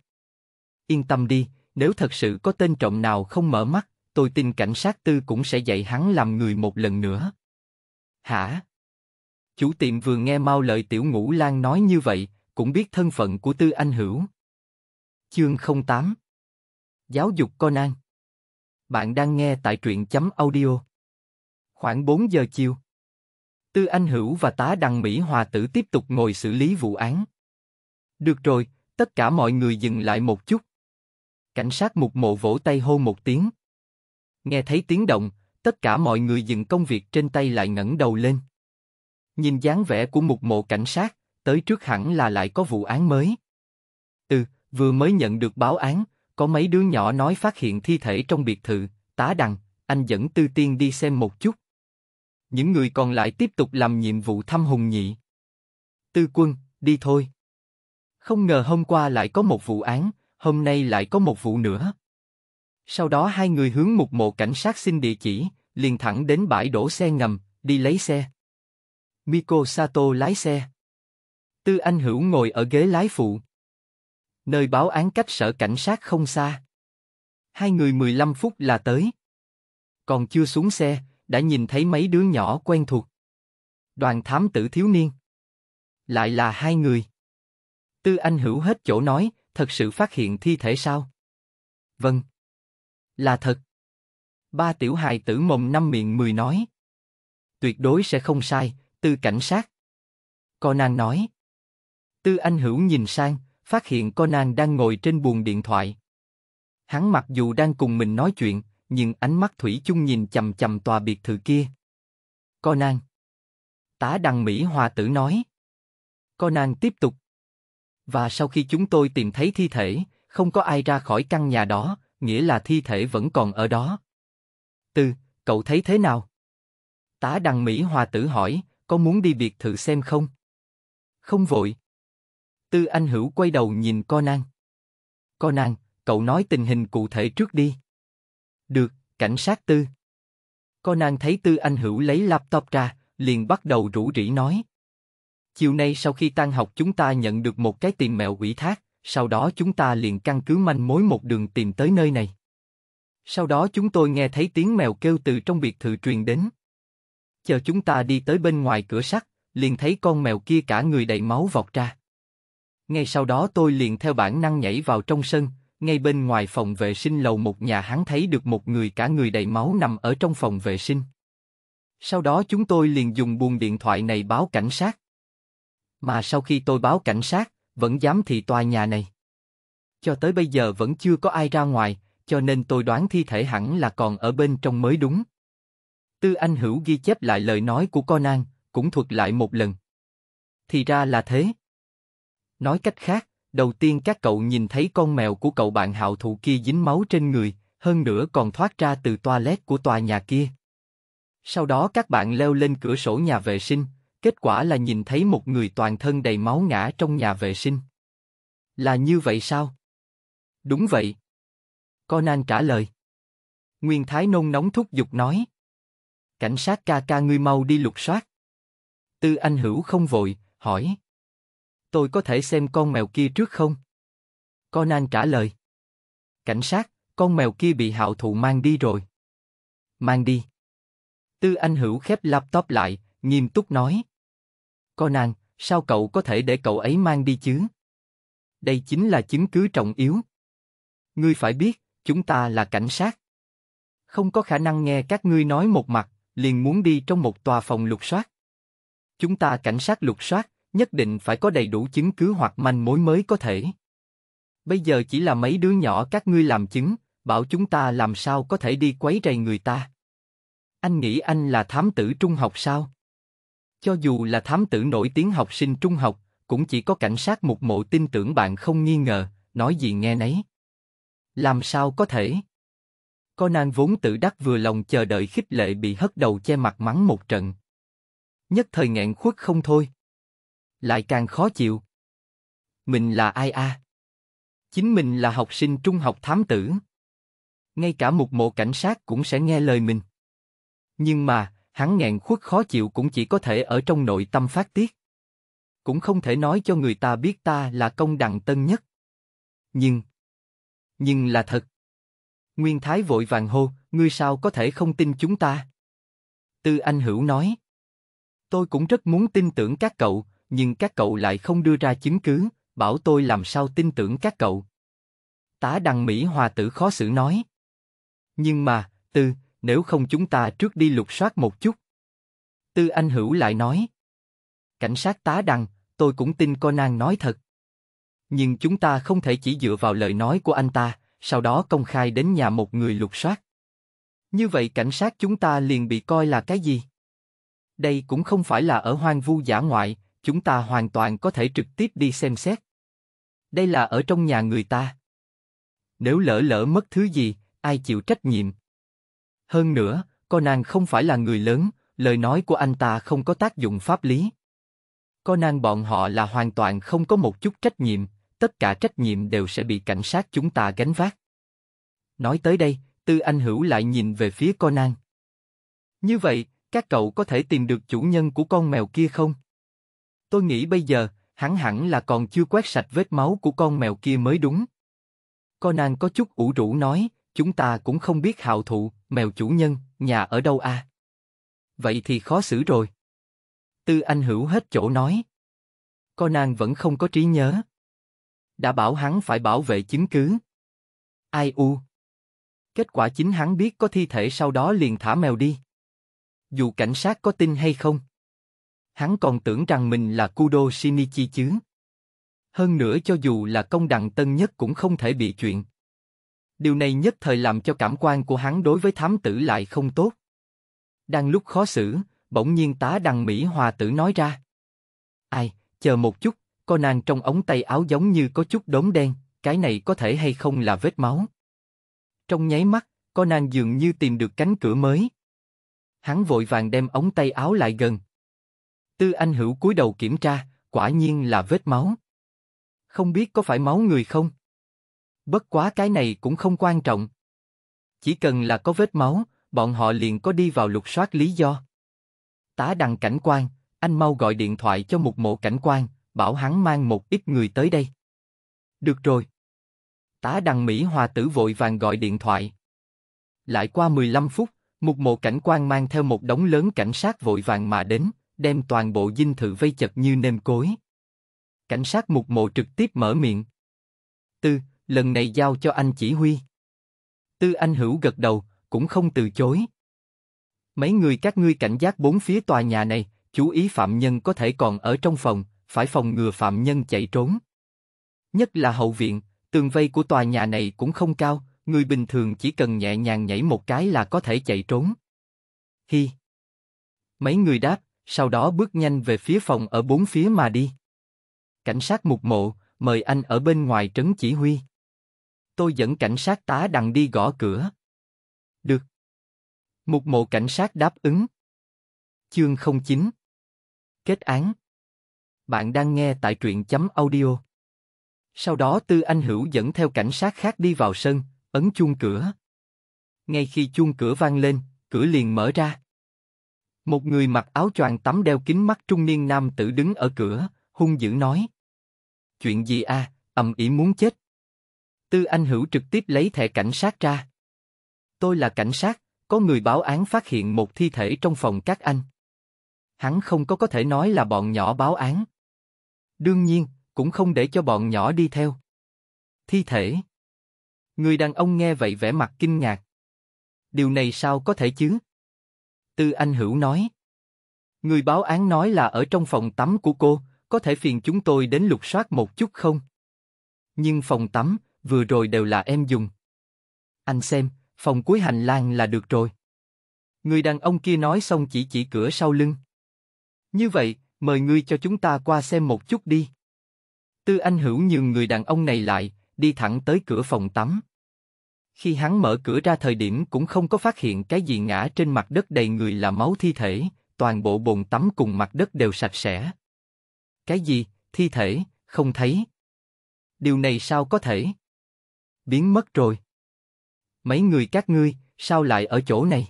Yên tâm đi, nếu thật sự có tên trộm nào không mở mắt, tôi tin cảnh sát Tư cũng sẽ dạy hắn làm người một lần nữa. Hả? Chủ tiệm vừa nghe Mao Lợi Tiểu Ngũ Lang nói như vậy, cũng biết thân phận của Tư Anh Hữu. Chương không tám. Giáo dục Conan. Bạn đang nghe tại truyện chấm audio. Khoảng bốn giờ chiều. Tư Anh Hữu và tá Đằng Mỹ Hòa Tử tiếp tục ngồi xử lý vụ án. Được rồi, tất cả mọi người dừng lại một chút. Cảnh sát Mục Mộ vỗ tay hô một tiếng. Nghe thấy tiếng động, tất cả mọi người dừng công việc trên tay lại ngẩng đầu lên. Nhìn dáng vẻ của Mục Mộ cảnh sát, tới trước hẳn là lại có vụ án mới. Ừ, vừa mới nhận được báo án, có mấy đứa nhỏ nói phát hiện thi thể trong biệt thự, tá Đằng, anh dẫn Tư Tiên đi xem một chút. Những người còn lại tiếp tục làm nhiệm vụ thăm Hùng Nhị. Tư Quân, đi thôi. Không ngờ hôm qua lại có một vụ án, hôm nay lại có một vụ nữa. Sau đó hai người hướng Mục Mộ cảnh sát xin địa chỉ, liền thẳng đến bãi đổ xe ngầm, đi lấy xe. Miko Sato lái xe. Tư Anh Hữu ngồi ở ghế lái phụ. Nơi báo án cách sở cảnh sát không xa. Hai người mười lăm phút là tới. Còn chưa xuống xe, đã nhìn thấy mấy đứa nhỏ quen thuộc. Đoàn thám tử thiếu niên. Lại là hai người. Tư Anh Hữu hết chỗ nói, thật sự phát hiện thi thể sao? Vâng. Là thật. Ba tiểu hài tử mồm năm miệng mười nói. Tuyệt đối sẽ không sai, Tư cảnh sát. Conan nói. Tư Anh Hữu nhìn sang, phát hiện Conan đang ngồi trên buồng điện thoại. Hắn mặc dù đang cùng mình nói chuyện, nhưng ánh mắt thủy chung nhìn chằm chằm tòa biệt thự kia. Conan. Tá Đằng Mỹ Hòa Tử nói. Conan tiếp tục. Và sau khi chúng tôi tìm thấy thi thể, không có ai ra khỏi căn nhà đó, nghĩa là thi thể vẫn còn ở đó. Tư, cậu thấy thế nào? Tá Đằng Mỹ Hòa Tử hỏi, có muốn đi biệt thự xem không? Không vội. Tư Anh Hữu quay đầu nhìn Conan. Conan, cậu nói tình hình cụ thể trước đi. Được, cảnh sát Tư. Conan thấy Tư Anh Hữu lấy laptop ra, liền bắt đầu rủ rỉ nói. Chiều nay sau khi tan học chúng ta nhận được một cái tìm mẹo ủy thác, sau đó chúng ta liền căn cứ manh mối một đường tìm tới nơi này. Sau đó chúng tôi nghe thấy tiếng mèo kêu từ trong biệt thự truyền đến. Chờ chúng ta đi tới bên ngoài cửa sắt, liền thấy con mèo kia cả người đầy máu vọt ra. Ngay sau đó tôi liền theo bản năng nhảy vào trong sân, ngay bên ngoài phòng vệ sinh lầu một nhà hắn thấy được một người cả người đầy máu nằm ở trong phòng vệ sinh. Sau đó chúng tôi liền dùng buồng điện thoại này báo cảnh sát. Mà sau khi tôi báo cảnh sát, vẫn giám thị tòa nhà này. Cho tới bây giờ vẫn chưa có ai ra ngoài, cho nên tôi đoán thi thể hẳn là còn ở bên trong mới đúng. Tư Anh Hữu ghi chép lại lời nói của Conan, cũng thuật lại một lần. Thì ra là thế. Nói cách khác, đầu tiên các cậu nhìn thấy con mèo của cậu bạn Hạo Thụ kia dính máu trên người, hơn nữa còn thoát ra từ toilet của tòa nhà kia. Sau đó các bạn leo lên cửa sổ nhà vệ sinh, kết quả là nhìn thấy một người toàn thân đầy máu ngã trong nhà vệ sinh. Là như vậy sao? Đúng vậy. Conan trả lời. Nguyên Thái nôn nóng thúc giục nói. Cảnh sát ca ca, ngươi mau đi lục soát. Tư Anh Hữu không vội, hỏi. Tôi có thể xem con mèo kia trước không? Conan trả lời. Cảnh sát, con mèo kia bị Hạo Thụ mang đi rồi. Mang đi. Tư Anh Hữu khép laptop lại, nghiêm túc nói. Conan, sao cậu có thể để cậu ấy mang đi chứ? Đây chính là chứng cứ trọng yếu. Ngươi phải biết, chúng ta là cảnh sát. Không có khả năng nghe các ngươi nói một mặt, liền muốn đi trong một tòa phòng lục soát. Chúng ta cảnh sát lục soát, nhất định phải có đầy đủ chứng cứ hoặc manh mối mới có thể. Bây giờ chỉ là mấy đứa nhỏ các ngươi làm chứng, bảo chúng ta làm sao có thể đi quấy rầy người ta. Anh nghĩ anh là thám tử trung học sao? Cho dù là thám tử nổi tiếng học sinh trung học, cũng chỉ có cảnh sát mục mộ tin tưởng bạn không nghi ngờ, nói gì nghe nấy. Làm sao có thể? Conan vốn tự đắc vừa lòng chờ đợi khích lệ bị hất đầu che mặt mắng một trận. Nhất thời nghẹn khuất không thôi. Lại càng khó chịu. Mình là ai a? À? Chính mình là học sinh trung học thám tử. Ngay cả mục mộ cảnh sát cũng sẽ nghe lời mình. Nhưng mà, hắn nghẹn khuất khó chịu cũng chỉ có thể ở trong nội tâm phát tiết. Cũng không thể nói cho người ta biết ta là công đặng tân nhất. Nhưng... Nhưng là thật. Nguyên Thái vội vàng hô, ngươi sao có thể không tin chúng ta? Tư Anh Hữu nói. Tôi cũng rất muốn tin tưởng các cậu, nhưng các cậu lại không đưa ra chứng cứ, bảo tôi làm sao tin tưởng các cậu. Tá Đằng Mỹ Hòa tử khó xử nói. Nhưng mà, Tư, nếu không chúng ta trước đi lục soát một chút. Tư Anh Hữu lại nói. Cảnh sát Tá Đằng, tôi cũng tin Conan nói thật. Nhưng chúng ta không thể chỉ dựa vào lời nói của anh ta, sau đó công khai đến nhà một người lục soát. Như vậy cảnh sát chúng ta liền bị coi là cái gì? Đây cũng không phải là ở hoang vu dã ngoại, chúng ta hoàn toàn có thể trực tiếp đi xem xét. Đây là ở trong nhà người ta. Nếu lỡ lỡ mất thứ gì, ai chịu trách nhiệm? Hơn nữa, Conan không phải là người lớn, lời nói của anh ta không có tác dụng pháp lý. Conan bọn họ là hoàn toàn không có một chút trách nhiệm, tất cả trách nhiệm đều sẽ bị cảnh sát chúng ta gánh vác. Nói tới đây, Tư Anh Hữu lại nhìn về phía Conan. Như vậy, các cậu có thể tìm được chủ nhân của con mèo kia không? Tôi nghĩ bây giờ, hắn hẳn là còn chưa quét sạch vết máu của con mèo kia mới đúng. Conan có chút ủ rũ nói, chúng ta cũng không biết Hạo Thụ, mèo chủ nhân, nhà ở đâu à? Vậy thì khó xử rồi. Tư Anh Hữu hết chỗ nói. Conan vẫn không có trí nhớ. Đã bảo hắn phải bảo vệ chứng cứ. Ai u. Kết quả chính hắn biết có thi thể sau đó liền thả mèo đi. Dù cảnh sát có tin hay không, hắn còn tưởng rằng mình là Kudo Shinichi chứ. Hơn nữa cho dù là công đặng tân nhất cũng không thể bị chuyện. Điều này nhất thời làm cho cảm quan của hắn đối với thám tử lại không tốt. Đang lúc khó xử, bỗng nhiên Tá Đằng Mỹ Hòa tử nói ra. Ai, chờ một chút, Conan trong ống tay áo giống như có chút đốm đen, cái này có thể hay không là vết máu? Trong nháy mắt, Conan dường như tìm được cánh cửa mới. Hắn vội vàng đem ống tay áo lại gần. Tư Anh Hữu cúi đầu kiểm tra, quả nhiên là vết máu. Không biết có phải máu người không? Bất quá cái này cũng không quan trọng. Chỉ cần là có vết máu, bọn họ liền có đi vào lục soát lý do. Tá Đằng cảnh quan, anh mau gọi điện thoại cho mục mộ cảnh quan, bảo hắn mang một ít người tới đây. Được rồi. Tá Đằng Mỹ Hòa tử vội vàng gọi điện thoại. Lại qua mười lăm phút, mục mộ cảnh quan mang theo một đống lớn cảnh sát vội vàng mà đến, đem toàn bộ dinh thự vây chật như nêm cối. Cảnh sát mục mộ trực tiếp mở miệng. Tư, lần này giao cho anh chỉ huy. Tư Anh Hữu gật đầu, cũng không từ chối. Mấy người các ngươi cảnh giác bốn phía tòa nhà này, chú ý phạm nhân có thể còn ở trong phòng, phải phòng ngừa phạm nhân chạy trốn. Nhất là hậu viện, tường vây của tòa nhà này cũng không cao, người bình thường chỉ cần nhẹ nhàng nhảy một cái là có thể chạy trốn. Hi. Mấy người đáp, sau đó bước nhanh về phía phòng ở bốn phía mà đi. Cảnh sát Mục Mộ, mời anh ở bên ngoài trấn chỉ huy. Tôi dẫn cảnh sát tá Đằng đi gõ cửa. Được. Mục Mộ cảnh sát đáp ứng. Chương không chín. Kết án. Bạn đang nghe tại truyện chấm audio. Sau đó Tư Anh Hữu dẫn theo cảnh sát khác đi vào sân, ấn chuông cửa. Ngay khi chuông cửa vang lên, cửa liền mở ra. Một người mặc áo choàng tắm đeo kính mắt trung niên nam tử đứng ở cửa, hung dữ nói. Chuyện gì à, ầm ĩ muốn chết. Tư Anh Hữu trực tiếp lấy thẻ cảnh sát ra. Tôi là cảnh sát, có người báo án phát hiện một thi thể trong phòng các anh. Hắn không có có thể nói là bọn nhỏ báo án. Đương nhiên, cũng không để cho bọn nhỏ đi theo. Thi thể. Người đàn ông nghe vậy vẻ mặt kinh ngạc. Điều này sao có thể chứ? Tư Anh Hữu nói. Người báo án nói là ở trong phòng tắm của cô, có thể phiền chúng tôi đến lục soát một chút không? Nhưng phòng tắm, vừa rồi đều là em dùng. Anh xem, phòng cuối hành lang là được rồi. Người đàn ông kia nói xong chỉ chỉ cửa sau lưng. Như vậy, mời ngươi cho chúng ta qua xem một chút đi. Tư Anh Hữu nhường người đàn ông này lại, đi thẳng tới cửa phòng tắm. Khi hắn mở cửa ra thời điểm cũng không có phát hiện cái gì, ngã trên mặt đất đầy người là máu thi thể, toàn bộ bồn tắm cùng mặt đất đều sạch sẽ. Cái gì, thi thể, không thấy. Điều này sao có thể? Biến mất rồi. Mấy người các ngươi, sao lại ở chỗ này?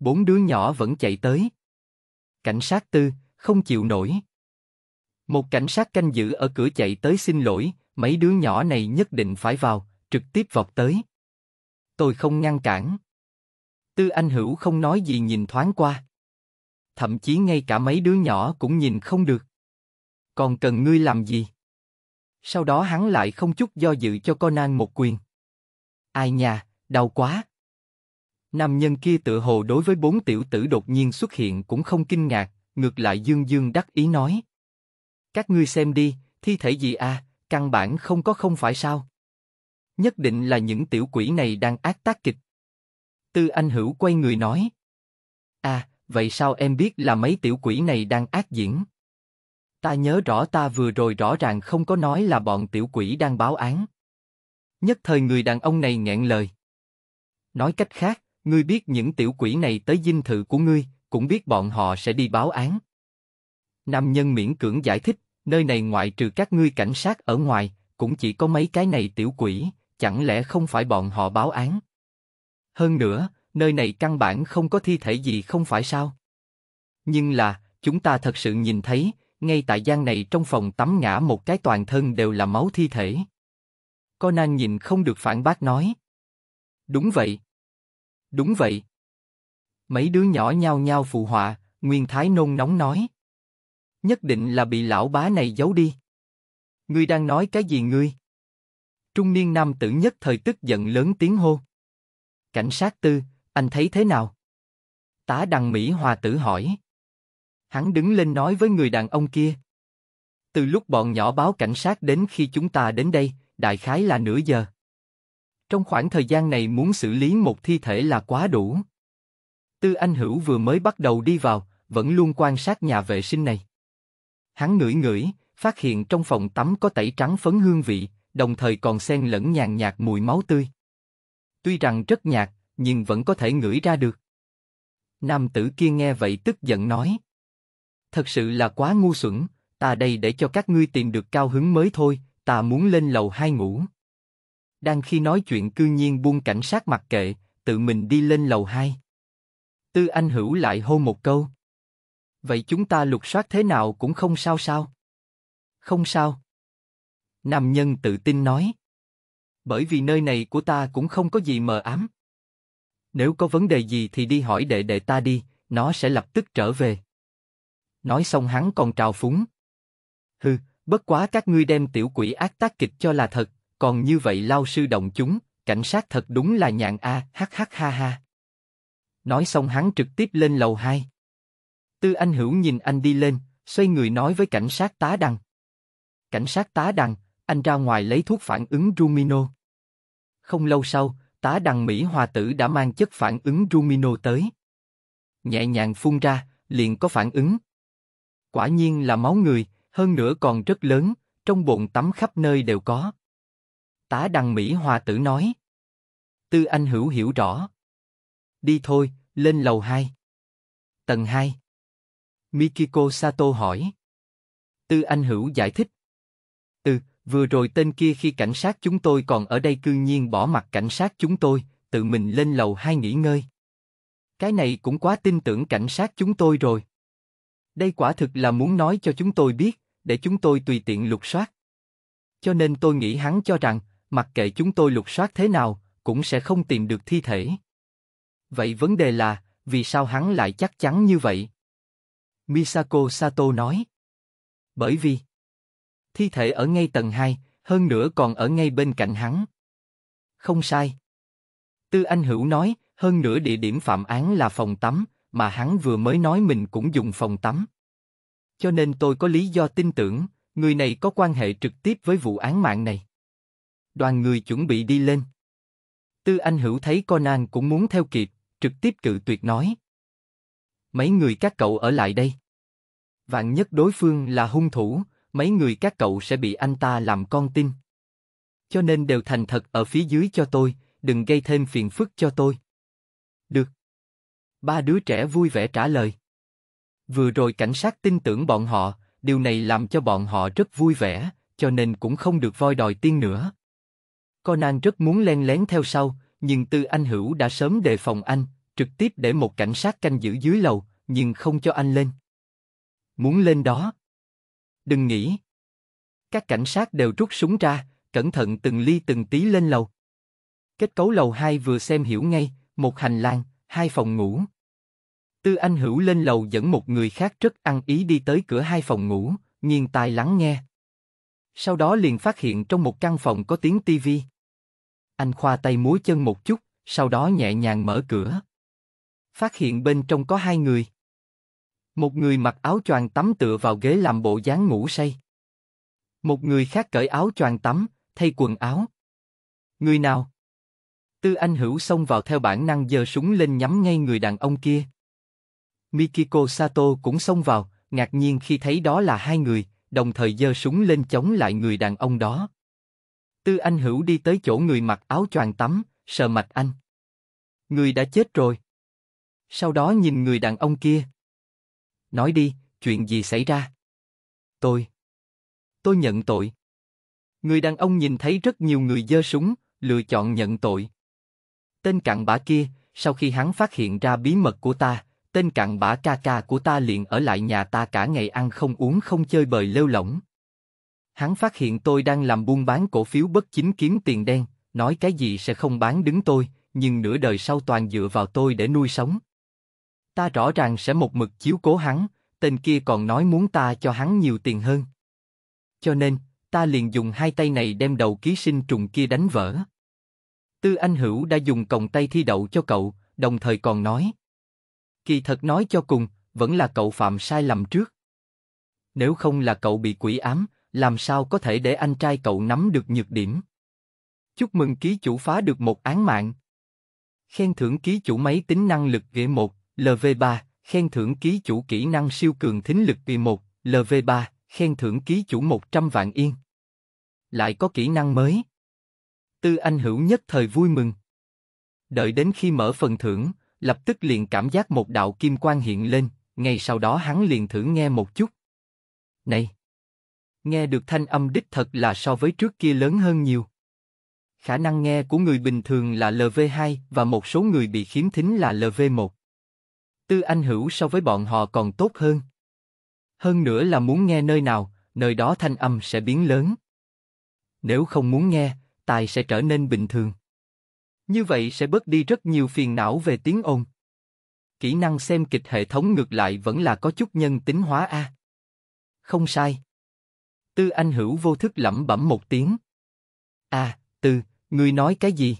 Bốn đứa nhỏ vẫn chạy tới. Cảnh sát Tư, không chịu nổi. Một cảnh sát canh giữ ở cửa chạy tới xin lỗi, mấy đứa nhỏ này nhất định phải vào, trực tiếp vọt tới. Tôi không ngăn cản. Tư Anh Hữu không nói gì nhìn thoáng qua. Thậm chí ngay cả mấy đứa nhỏ cũng nhìn không được. Còn cần ngươi làm gì? Sau đó hắn lại không chút do dự cho Conan một quyền. Ai nha, đau quá. Nam nhân kia tự hồ đối với bốn tiểu tử đột nhiên xuất hiện cũng không kinh ngạc, ngược lại dương dương đắc ý nói. Các ngươi xem đi, thi thể gì à, căn bản không có không phải sao. Nhất định là những tiểu quỷ này đang ác tác kịch. Tư Anh Hữu quay người nói. À, vậy sao em biết là mấy tiểu quỷ này đang ác diễn? Ta nhớ rõ ta vừa rồi rõ ràng không có nói là bọn tiểu quỷ đang báo án. Nhất thời người đàn ông này nghẹn lời. Nói cách khác, ngươi biết những tiểu quỷ này tới dinh thự của ngươi, cũng biết bọn họ sẽ đi báo án. Nam nhân miễn cưỡng giải thích, nơi này ngoại trừ các ngươi cảnh sát ở ngoài, cũng chỉ có mấy cái này tiểu quỷ, chẳng lẽ không phải bọn họ báo án? Hơn nữa, nơi này căn bản không có thi thể gì không phải sao? Nhưng là, chúng ta thật sự nhìn thấy, ngay tại gian này trong phòng tắm ngã một cái toàn thân đều là máu thi thể. Conan nhìn không được phản bác nói. Đúng vậy. Đúng vậy. Mấy đứa nhỏ nhao nhao phụ họa, Nguyên Thái nôn nóng nói. Nhất định là bị lão bá này giấu đi. Ngươi đang nói cái gì ngươi? Trung niên nam tử nhất thời tức giận lớn tiếng hô. Cảnh sát Tư, anh thấy thế nào? Tá Đằng Mỹ Hòa tử hỏi. Hắn đứng lên nói với người đàn ông kia. Từ lúc bọn nhỏ báo cảnh sát đến khi chúng ta đến đây, đại khái là nửa giờ. Trong khoảng thời gian này muốn xử lý một thi thể là quá đủ. Tư Anh Hữu vừa mới bắt đầu đi vào, vẫn luôn quan sát nhà vệ sinh này. Hắn ngửi ngửi, phát hiện trong phòng tắm có tẩy trắng phấn hương vị, đồng thời còn xen lẫn nhàn nhạt mùi máu tươi. Tuy rằng rất nhạt, nhưng vẫn có thể ngửi ra được. Nam tử kia nghe vậy tức giận nói. Thật sự là quá ngu xuẩn, ta đây để cho các ngươi tìm được cao hứng mới thôi, ta muốn lên lầu hai ngủ. Đang khi nói chuyện cư nhiên buông cảnh sát mặc kệ, tự mình đi lên lầu hai. Tư Anh Hữu lại hô một câu. Vậy chúng ta lục soát thế nào cũng không sao sao? Không sao. Nam nhân tự tin nói. Bởi vì nơi này của ta cũng không có gì mờ ám. Nếu có vấn đề gì thì đi hỏi đệ đệ ta đi, nó sẽ lập tức trở về. Nói xong hắn còn trào phúng. Hừ, bất quá các ngươi đem tiểu quỷ ác tác kịch cho là thật, còn như vậy lao sư động chúng, cảnh sát thật đúng là nhạn a, hắc hắc ha ha. Nói xong hắn trực tiếp lên lầu hai. Tư Anh Hữu nhìn anh đi lên, xoay người nói với cảnh sát tá Đằng. Cảnh sát tá Đằng, anh ra ngoài lấy thuốc phản ứng Rumino. Không lâu sau, tá đằng Mỹ Hòa Tử đã mang chất phản ứng Rumino tới. Nhẹ nhàng phun ra, liền có phản ứng. Quả nhiên là máu người, hơn nữa còn rất lớn, trong bồn tắm khắp nơi đều có. Tá đằng Mỹ Hòa Tử nói. Tư Anh Hữu hiểu rõ. Đi thôi, lên lầu hai. Tầng hai. Mikiko Sato hỏi. Tư Anh Hữu giải thích. Ừ, vừa rồi tên kia khi cảnh sát chúng tôi còn ở đây cư nhiên bỏ mặc cảnh sát chúng tôi, tự mình lên lầu hai nghỉ ngơi. Cái này cũng quá tin tưởng cảnh sát chúng tôi rồi. Đây quả thực là muốn nói cho chúng tôi biết, để chúng tôi tùy tiện lục soát. Cho nên tôi nghĩ hắn cho rằng, mặc kệ chúng tôi lục soát thế nào, cũng sẽ không tìm được thi thể. Vậy vấn đề là, vì sao hắn lại chắc chắn như vậy? Misako Sato nói. Bởi vì thi thể ở ngay tầng hai, hơn nữa còn ở ngay bên cạnh hắn. Không sai. Tư Anh Hữu nói, hơn nữa địa điểm phạm án là phòng tắm, mà hắn vừa mới nói mình cũng dùng phòng tắm. Cho nên tôi có lý do tin tưởng, người này có quan hệ trực tiếp với vụ án mạng này. Đoàn người chuẩn bị đi lên. Tư Anh Hữu thấy Conan cũng muốn theo kịp, trực tiếp cự tuyệt nói. Mấy người các cậu ở lại đây. Vạn nhất đối phương là hung thủ, mấy người các cậu sẽ bị anh ta làm con tin. Cho nên đều thành thật ở phía dưới cho tôi, đừng gây thêm phiền phức cho tôi. Được. Ba đứa trẻ vui vẻ trả lời. Vừa rồi cảnh sát tin tưởng bọn họ, điều này làm cho bọn họ rất vui vẻ, cho nên cũng không được voi đòi tiên nữa. Conan rất muốn len lén theo sau, nhưng Tư Anh Hữu đã sớm đề phòng anh, trực tiếp để một cảnh sát canh giữ dưới lầu, nhưng không cho anh lên. Muốn lên đó. Đừng nghĩ. Các cảnh sát đều rút súng ra, cẩn thận từng ly từng tí lên lầu. Kết cấu lầu hai vừa xem hiểu ngay, một hành lang, hai phòng ngủ. Tư Anh Hữu lên lầu dẫn một người khác rất ăn ý đi tới cửa hai phòng ngủ, nghiêng tai lắng nghe. Sau đó liền phát hiện trong một căn phòng có tiếng tivi. Anh khoa tay múa chân một chút, sau đó nhẹ nhàng mở cửa. Phát hiện bên trong có hai người. Một người mặc áo choàng tắm tựa vào ghế làm bộ dáng ngủ say. Một người khác cởi áo choàng tắm, thay quần áo. Người nào? Tư Anh Hữu xông vào theo bản năng giơ súng lên nhắm ngay người đàn ông kia. Mikiko Sato cũng xông vào, ngạc nhiên khi thấy đó là hai người, đồng thời giơ súng lên chống lại người đàn ông đó. Tư Anh Hữu đi tới chỗ người mặc áo choàng tắm, sờ mạch anh. Người đã chết rồi. Sau đó nhìn người đàn ông kia. Nói đi, chuyện gì xảy ra? Tôi. Tôi nhận tội. Người đàn ông nhìn thấy rất nhiều người giơ súng, lựa chọn nhận tội. Tên cặn bã kia, sau khi hắn phát hiện ra bí mật của ta, tên cặn bã ca ca của ta liền ở lại nhà ta cả ngày ăn không uống không chơi bời lêu lỏng. Hắn phát hiện tôi đang làm buôn bán cổ phiếu bất chính kiếm tiền đen, nói cái gì sẽ không bán đứng tôi, nhưng nửa đời sau toàn dựa vào tôi để nuôi sống. Ta rõ ràng sẽ một mực chiếu cố hắn, tên kia còn nói muốn ta cho hắn nhiều tiền hơn. Cho nên, ta liền dùng hai tay này đem đầu ký sinh trùng kia đánh vỡ. Tư Anh Hữu đã dùng còng tay thi đậu cho cậu, đồng thời còn nói. Kỳ thật nói cho cùng, vẫn là cậu phạm sai lầm trước. Nếu không là cậu bị quỷ ám, làm sao có thể để anh trai cậu nắm được nhược điểm. Chúc mừng ký chủ phá được một án mạng. Khen thưởng ký chủ máy tính năng lực ghế một. lờ vê ba, khen thưởng ký chủ kỹ năng siêu cường thính lực bê một, lờ vê ba, khen thưởng ký chủ một trăm vạn yên. Lại có kỹ năng mới. Tư Anh Hữu nhất thời vui mừng. Đợi đến khi mở phần thưởng, lập tức liền cảm giác một đạo kim quang hiện lên, ngay sau đó hắn liền thử nghe một chút. Này! Nghe được thanh âm đích thật là so với trước kia lớn hơn nhiều. Khả năng nghe của người bình thường là lờ vê hai và một số người bị khiếm thính là lờ vê một. Tư Anh Hữu so với bọn họ còn tốt hơn. Hơn nữa là muốn nghe nơi nào, nơi đó thanh âm sẽ biến lớn. Nếu không muốn nghe, tai sẽ trở nên bình thường. Như vậy sẽ bớt đi rất nhiều phiền não về tiếng ồn. Kỹ năng xem kịch hệ thống ngược lại vẫn là có chút nhân tính hóa a. Không sai. Tư Anh Hữu vô thức lẩm bẩm một tiếng. A, à, Tư, ngươi nói cái gì?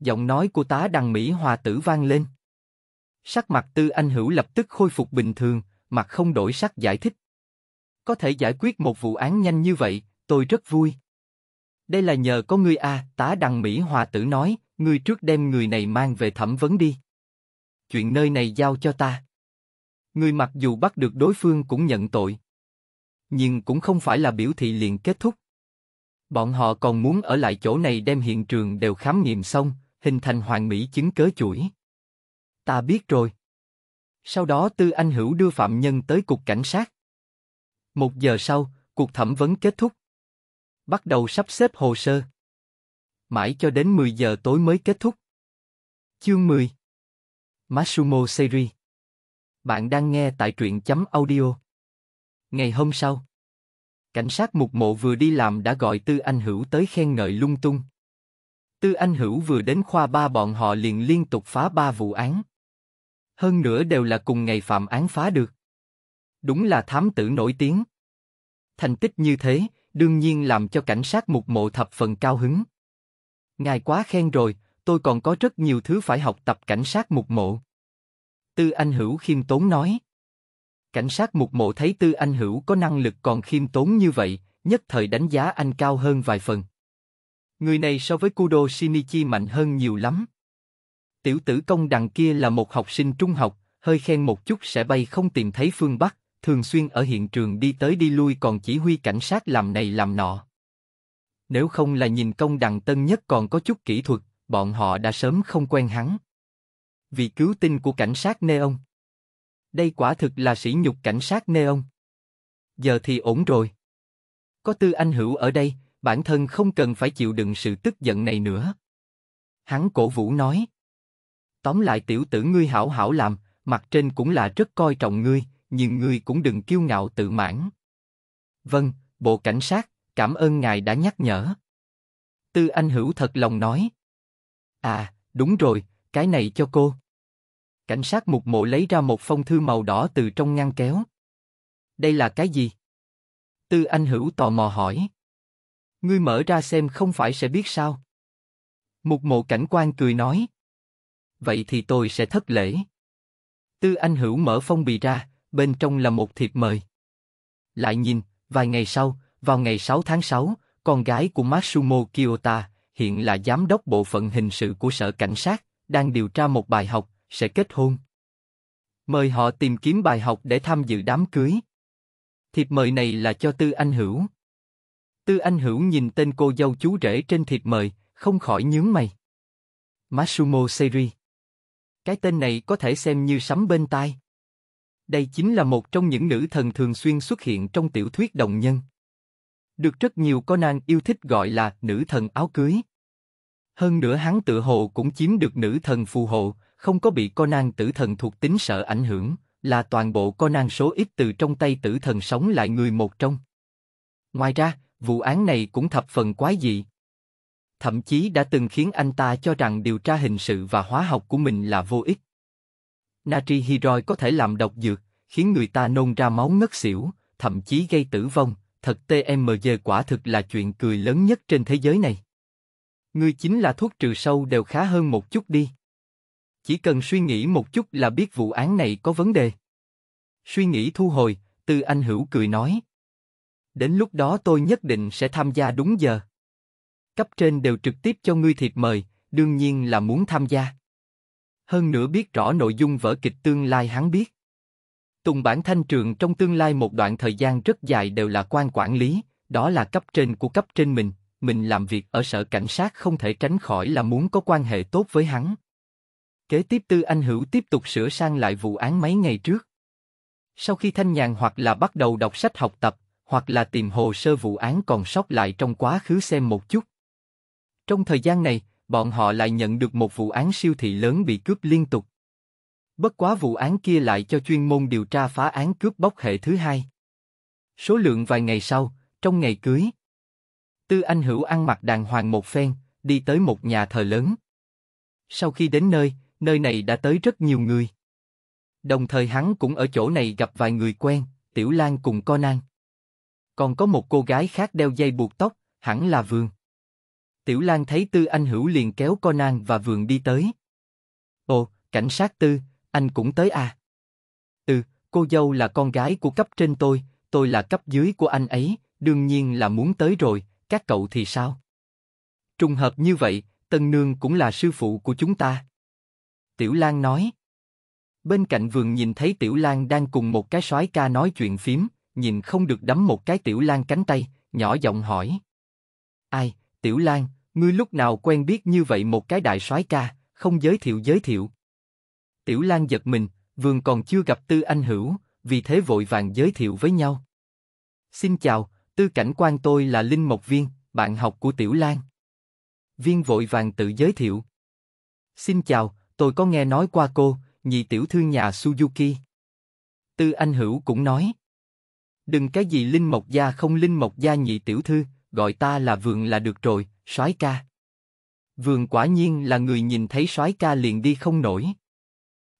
Giọng nói của tá đằng Mỹ Hòa Tử vang lên. Sắc mặt Tư Anh Hữu lập tức khôi phục bình thường, mặt không đổi sắc giải thích. Có thể giải quyết một vụ án nhanh như vậy, tôi rất vui. Đây là nhờ có ngươi à, Tá Đằng Mỹ Hòa tử nói, ngươi trước đem người này mang về thẩm vấn đi. Chuyện nơi này giao cho ta. Ngươi mặc dù bắt được đối phương cũng nhận tội. Nhưng cũng không phải là biểu thị liền kết thúc. Bọn họ còn muốn ở lại chỗ này đem hiện trường đều khám nghiệm xong, hình thành hoàn mỹ chứng cớ chuỗi. Ta biết rồi. Sau đó Tư Anh Hữu đưa phạm nhân tới cục cảnh sát. Một giờ sau, cuộc thẩm vấn kết thúc. Bắt đầu sắp xếp hồ sơ. Mãi cho đến mười giờ tối mới kết thúc. Chương mười. Matsumo Seiri. Bạn đang nghe tại truyện chấm audio. Ngày hôm sau, cảnh sát Mục Mộ vừa đi làm đã gọi Tư Anh Hữu tới khen ngợi lung tung. Tư Anh Hữu vừa đến khoa ba bọn họ liền liên tục phá ba vụ án. Hơn nữa đều là cùng ngày phạm án phá được. Đúng là thám tử nổi tiếng. Thành tích như thế, đương nhiên làm cho cảnh sát Mục Mộ thập phần cao hứng. Ngài quá khen rồi, tôi còn có rất nhiều thứ phải học tập cảnh sát Mục Mộ. Tư Anh Hữu khiêm tốn nói. Cảnh sát Mục Mộ thấy Tư Anh Hữu có năng lực còn khiêm tốn như vậy, nhất thời đánh giá anh cao hơn vài phần. Người này so với Kudo Shinichi mạnh hơn nhiều lắm. Tiểu tử công đằng kia là một học sinh trung học, hơi khen một chút sẽ bay không tìm thấy phương Bắc, thường xuyên ở hiện trường đi tới đi lui còn chỉ huy cảnh sát làm này làm nọ. Nếu không là nhìn công đằng tân nhất còn có chút kỹ thuật, bọn họ đã sớm không quen hắn. Vì cứu tinh của cảnh sát Neon. Đây quả thực là sỉ nhục cảnh sát Neon. Giờ thì ổn rồi. Có Tư Anh Hữu ở đây, bản thân không cần phải chịu đựng sự tức giận này nữa. Hắn cổ vũ nói. Tóm lại tiểu tử ngươi hảo hảo làm, mặt trên cũng là rất coi trọng ngươi, nhưng ngươi cũng đừng kiêu ngạo tự mãn. Vâng, bộ cảnh sát, cảm ơn ngài đã nhắc nhở. Tư Anh Hữu thật lòng nói. À, đúng rồi, cái này cho cô. Cảnh sát Mục Mộ lấy ra một phong thư màu đỏ từ trong ngăn kéo. Đây là cái gì? Tư Anh Hữu tò mò hỏi. Ngươi mở ra xem không phải sẽ biết sao? Mục Mộ cảnh quan cười nói. Vậy thì tôi sẽ thất lễ. Tư Anh Hữu mở phong bì ra, bên trong là một thiệp mời. Lại nhìn, vài ngày sau, vào ngày sáu tháng sáu, con gái của Matsumo Kiyota, hiện là giám đốc bộ phận hình sự của sở cảnh sát, đang điều tra một bài học, sẽ kết hôn. Mời họ tìm kiếm bài học để tham dự đám cưới. Thiệp mời này là cho Tư Anh Hữu. Tư Anh Hữu nhìn tên cô dâu chú rể trên thiệp mời, không khỏi nhướng mày. Matsumo Seiri. Cái tên này có thể xem như sấm bên tai. Đây chính là một trong những nữ thần thường xuyên xuất hiện trong tiểu thuyết đồng nhân. Được rất nhiều Conan yêu thích gọi là nữ thần áo cưới. Hơn nữa hắn tự hồ cũng chiếm được nữ thần phù hộ, không có bị Conan tử thần thuộc tính sợ ảnh hưởng, là toàn bộ Conan số ít từ trong tay tử thần sống lại người một trong. Ngoài ra, vụ án này cũng thập phần quái dị. Thậm chí đã từng khiến anh ta cho rằng điều tra hình sự và hóa học của mình là vô ích. Natri Hiroi có thể làm độc dược, khiến người ta nôn ra máu ngất xỉu, thậm chí gây tử vong. Thật tmg quả thực là chuyện cười lớn nhất trên thế giới này. Ngươi chính là thuốc trừ sâu đều khá hơn một chút đi. Chỉ cần suy nghĩ một chút là biết vụ án này có vấn đề. Suy nghĩ thu hồi, Tư Anh Hữu cười nói. Đến lúc đó tôi nhất định sẽ tham gia đúng giờ. Cấp trên đều trực tiếp cho ngươi thiệp mời, đương nhiên là muốn tham gia. Hơn nữa biết rõ nội dung vở kịch tương lai hắn biết. Tùng Bản Thanh Trường trong tương lai một đoạn thời gian rất dài đều là quan quản lý, đó là cấp trên của cấp trên mình, mình làm việc ở sở cảnh sát không thể tránh khỏi là muốn có quan hệ tốt với hắn. Kế tiếp Tư Anh Hữu tiếp tục sửa sang lại vụ án mấy ngày trước. Sau khi thanh nhàn hoặc là bắt đầu đọc sách học tập, hoặc là tìm hồ sơ vụ án còn sót lại trong quá khứ xem một chút. Trong thời gian này, bọn họ lại nhận được một vụ án siêu thị lớn bị cướp liên tục. Bất quá vụ án kia lại cho chuyên môn điều tra phá án cướp bóc hệ thứ hai. Số lượng vài ngày sau, trong ngày cưới, Tư Anh Hữu ăn mặc đàng hoàng một phen, đi tới một nhà thờ lớn. Sau khi đến nơi, nơi này đã tới rất nhiều người. Đồng thời hắn cũng ở chỗ này gặp vài người quen, Tiểu Lan cùng Conan. Còn có một cô gái khác đeo dây buộc tóc, hẳn là Vườn. Tiểu Lan thấy Tư Anh Hữu liền kéo Conan và Vườn đi tới. Ồ, cảnh sát Tư, anh cũng tới à? Ừ, cô dâu là con gái của cấp trên tôi, tôi là cấp dưới của anh ấy, đương nhiên là muốn tới rồi, các cậu thì sao? Trùng hợp như vậy, Tân Nương cũng là sư phụ của chúng ta. Tiểu Lan nói. Bên cạnh vườn nhìn thấy Tiểu Lan đang cùng một cái soái ca nói chuyện phím, nhìn không được đấm một cái Tiểu Lan cánh tay, nhỏ giọng hỏi. Ai, Tiểu Lan, ngươi lúc nào quen biết như vậy một cái đại soái ca, không giới thiệu giới thiệu. Tiểu Lan giật mình, vườn còn chưa gặp Tư Anh Hữu, vì thế vội vàng giới thiệu với nhau. Xin chào, Tư cảnh quan, tôi là Linh Mộc Viên, bạn học của Tiểu Lan. Viên vội vàng tự giới thiệu. Xin chào, tôi có nghe nói qua cô, nhị tiểu thư nhà Suzuki. Tư Anh Hữu cũng nói. Đừng cái gì Linh Mộc Gia không Linh Mộc Gia nhị tiểu thư, gọi ta là Vườn là được rồi, soái ca. Vườn quả nhiên là người nhìn thấy soái ca liền đi không nổi.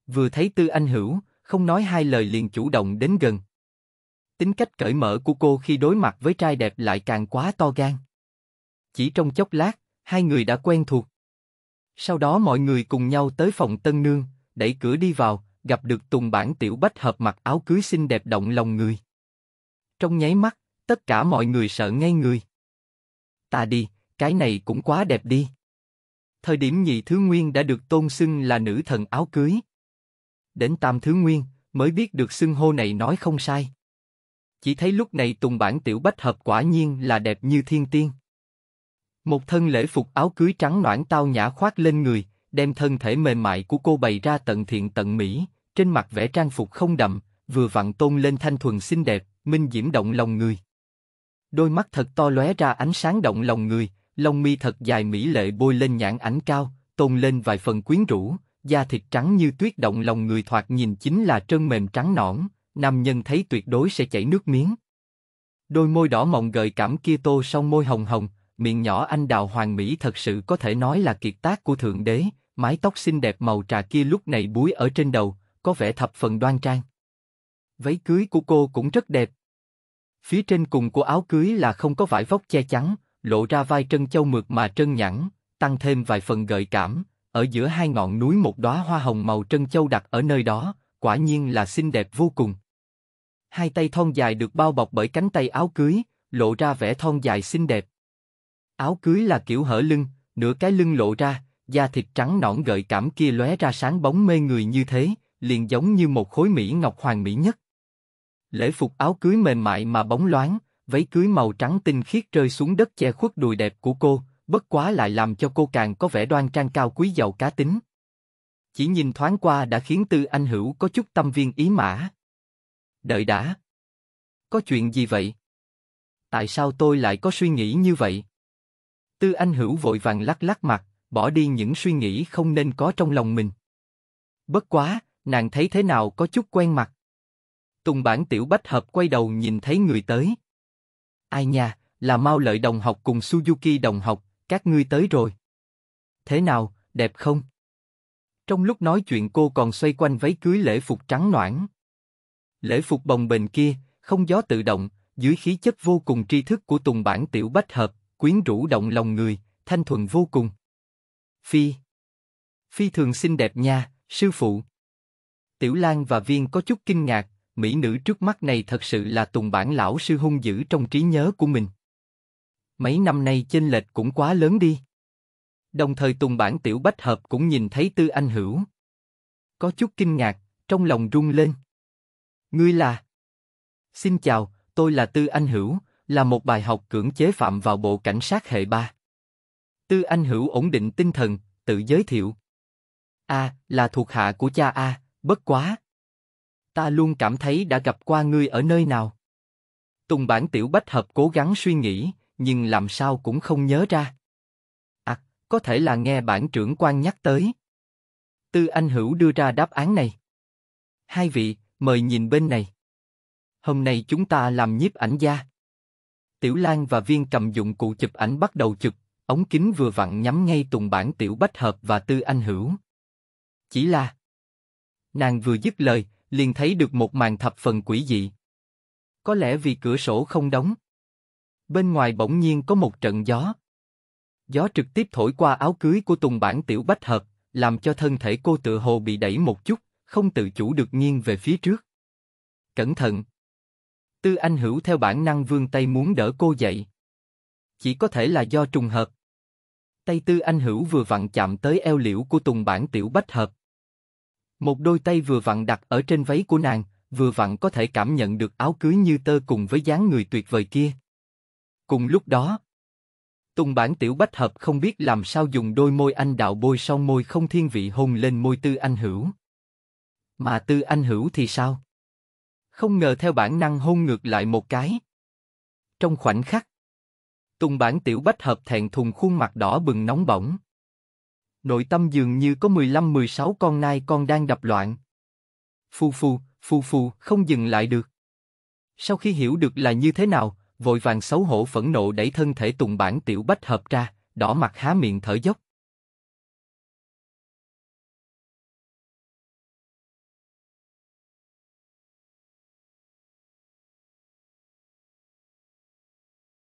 Vừa thấy Tư Anh Hữu, không nói hai lời liền chủ động đến gần. Tính cách cởi mở của cô khi đối mặt với trai đẹp lại càng quá to gan. Chỉ trong chốc lát, hai người đã quen thuộc. Sau đó mọi người cùng nhau tới phòng Tân Nương, đẩy cửa đi vào, gặp được Tùng Bản Tiểu Bách hợp mặc áo cưới xinh đẹp động lòng người. Trong nháy mắt, tất cả mọi người sợ ngây người. Ta đi, cái này cũng quá đẹp đi. Thời điểm Nhị Thứ Nguyên đã được tôn xưng là nữ thần áo cưới. Đến Tam Thứ Nguyên, mới biết được xưng hô này nói không sai. Chỉ thấy lúc này Tùng Bản Tiểu Bách hợp quả nhiên là đẹp như thiên tiên. Một thân lễ phục áo cưới trắng nõn tao nhã khoác lên người, đem thân thể mềm mại của cô bày ra tận thiện tận mỹ, trên mặt vẽ trang phục không đậm, vừa vặn tôn lên thanh thuần xinh đẹp, minh diễm động lòng người. Đôi mắt thật to lóe ra ánh sáng động lòng người, lông mi thật dài mỹ lệ bôi lên nhãn ảnh cao, tôn lên vài phần quyến rũ, da thịt trắng như tuyết động lòng người thoạt nhìn chính là trơn mềm trắng nõn, nam nhân thấy tuyệt đối sẽ chảy nước miếng. Đôi môi đỏ mọng gợi cảm kia tô song môi hồng hồng, miệng nhỏ anh đào hoàng mỹ thật sự có thể nói là kiệt tác của Thượng Đế, mái tóc xinh đẹp màu trà kia lúc này búi ở trên đầu, có vẻ thập phần đoan trang. Váy cưới của cô cũng rất đẹp. Phía trên cùng của áo cưới là không có vải vóc che chắn, lộ ra vai trân châu mượt mà trơn nhẵn, tăng thêm vài phần gợi cảm, ở giữa hai ngọn núi một đóa hoa hồng màu trân châu đặt ở nơi đó, quả nhiên là xinh đẹp vô cùng. Hai tay thon dài được bao bọc bởi cánh tay áo cưới, lộ ra vẻ thon dài xinh đẹp. Áo cưới là kiểu hở lưng, nửa cái lưng lộ ra, da thịt trắng nõn gợi cảm kia lóe ra sáng bóng mê người như thế, liền giống như một khối mỹ ngọc hoàn mỹ nhất. Lễ phục áo cưới mềm mại mà bóng loáng, váy cưới màu trắng tinh khiết rơi xuống đất che khuất đùi đẹp của cô, bất quá lại làm cho cô càng có vẻ đoan trang cao quý giàu cá tính. Chỉ nhìn thoáng qua đã khiến Tư Anh Hữu có chút tâm viên ý mã. Đợi đã. Có chuyện gì vậy? Tại sao tôi lại có suy nghĩ như vậy? Tư Anh Hữu vội vàng lắc lắc mặt, bỏ đi những suy nghĩ không nên có trong lòng mình. Bất quá, nàng thấy thế nào có chút quen mặt. Tùng Bản Tiểu Bách hợp quay đầu nhìn thấy người tới. Ai nha, là Mao Lợi đồng học cùng Suzuki đồng học, các ngươi tới rồi. Thế nào, đẹp không? Trong lúc nói chuyện cô còn xoay quanh váy cưới lễ phục trắng nõn. Lễ phục bồng bềnh kia, không gió tự động, dưới khí chất vô cùng tri thức của Tùng Bản Tiểu Bách hợp, quyến rũ động lòng người, thanh thuần vô cùng. Phi. Phi thường xinh đẹp nha, sư phụ. Tiểu Lan và Viên có chút kinh ngạc, mỹ nữ trước mắt này thật sự là Tùng Bản lão sư hung dữ trong trí nhớ của mình. Mấy năm nay chênh lệch cũng quá lớn đi. Đồng thời Tùng Bản Tiểu Bách hợp cũng nhìn thấy Tư Anh Hữu. Có chút kinh ngạc, trong lòng rung lên. Ngươi là? Xin chào, tôi là Tư Anh Hữu, là một bài học cưỡng chế phạm vào bộ cảnh sát hệ ba. Tư Anh Hữu ổn định tinh thần, tự giới thiệu. A, à, là thuộc hạ của cha A, bất quá. Ta luôn cảm thấy đã gặp qua ngươi ở nơi nào. Tùng Bản Tiểu Bách hợp cố gắng suy nghĩ, nhưng làm sao cũng không nhớ ra. À, có thể là nghe bản trưởng quan nhắc tới. Tư Anh Hữu đưa ra đáp án này. Hai vị, mời nhìn bên này. Hôm nay chúng ta làm nhiếp ảnh gia. Tiểu Lan và Viên cầm dụng cụ chụp ảnh bắt đầu chụp, ống kính vừa vặn nhắm ngay Tùng Bản Tiểu Bách hợp và Tư Anh Hữu. Chỉ là... Nàng vừa dứt lời, liền thấy được một màn thập phần quỷ dị. Có lẽ vì cửa sổ không đóng. Bên ngoài bỗng nhiên có một trận gió. Gió trực tiếp thổi qua áo cưới của Tùng Bản Tiểu Bách hợp, làm cho thân thể cô tựa hồ bị đẩy một chút, không tự chủ được nghiêng về phía trước. Cẩn thận! Tư Anh Hữu theo bản năng vươn tay muốn đỡ cô dậy. Chỉ có thể là do trùng hợp. Tay Tư Anh Hữu vừa vặn chạm tới eo liễu của Tùng Bản Tiểu Bách Hợp. Một đôi tay vừa vặn đặt ở trên váy của nàng, vừa vặn có thể cảm nhận được áo cưới như tơ cùng với dáng người tuyệt vời kia. Cùng lúc đó, Tùng Bản Tiểu Bách Hợp không biết làm sao dùng đôi môi anh đào bôi son môi không thiên vị hôn lên môi Tư Anh Hữu. Mà Tư Anh Hữu thì sao? Không ngờ theo bản năng hôn ngược lại một cái. Trong khoảnh khắc, Tùng Bản Tiểu Bách Hợp thẹn thùng khuôn mặt đỏ bừng nóng bỏng. Nội tâm dường như có mười lăm mười sáu con nai con đang đập loạn. Phù phù, phù phù, không dừng lại được. Sau khi hiểu được là như thế nào, vội vàng xấu hổ phẫn nộ đẩy thân thể Tùng Bản Tiểu Bách Hợp ra, đỏ mặt há miệng thở dốc.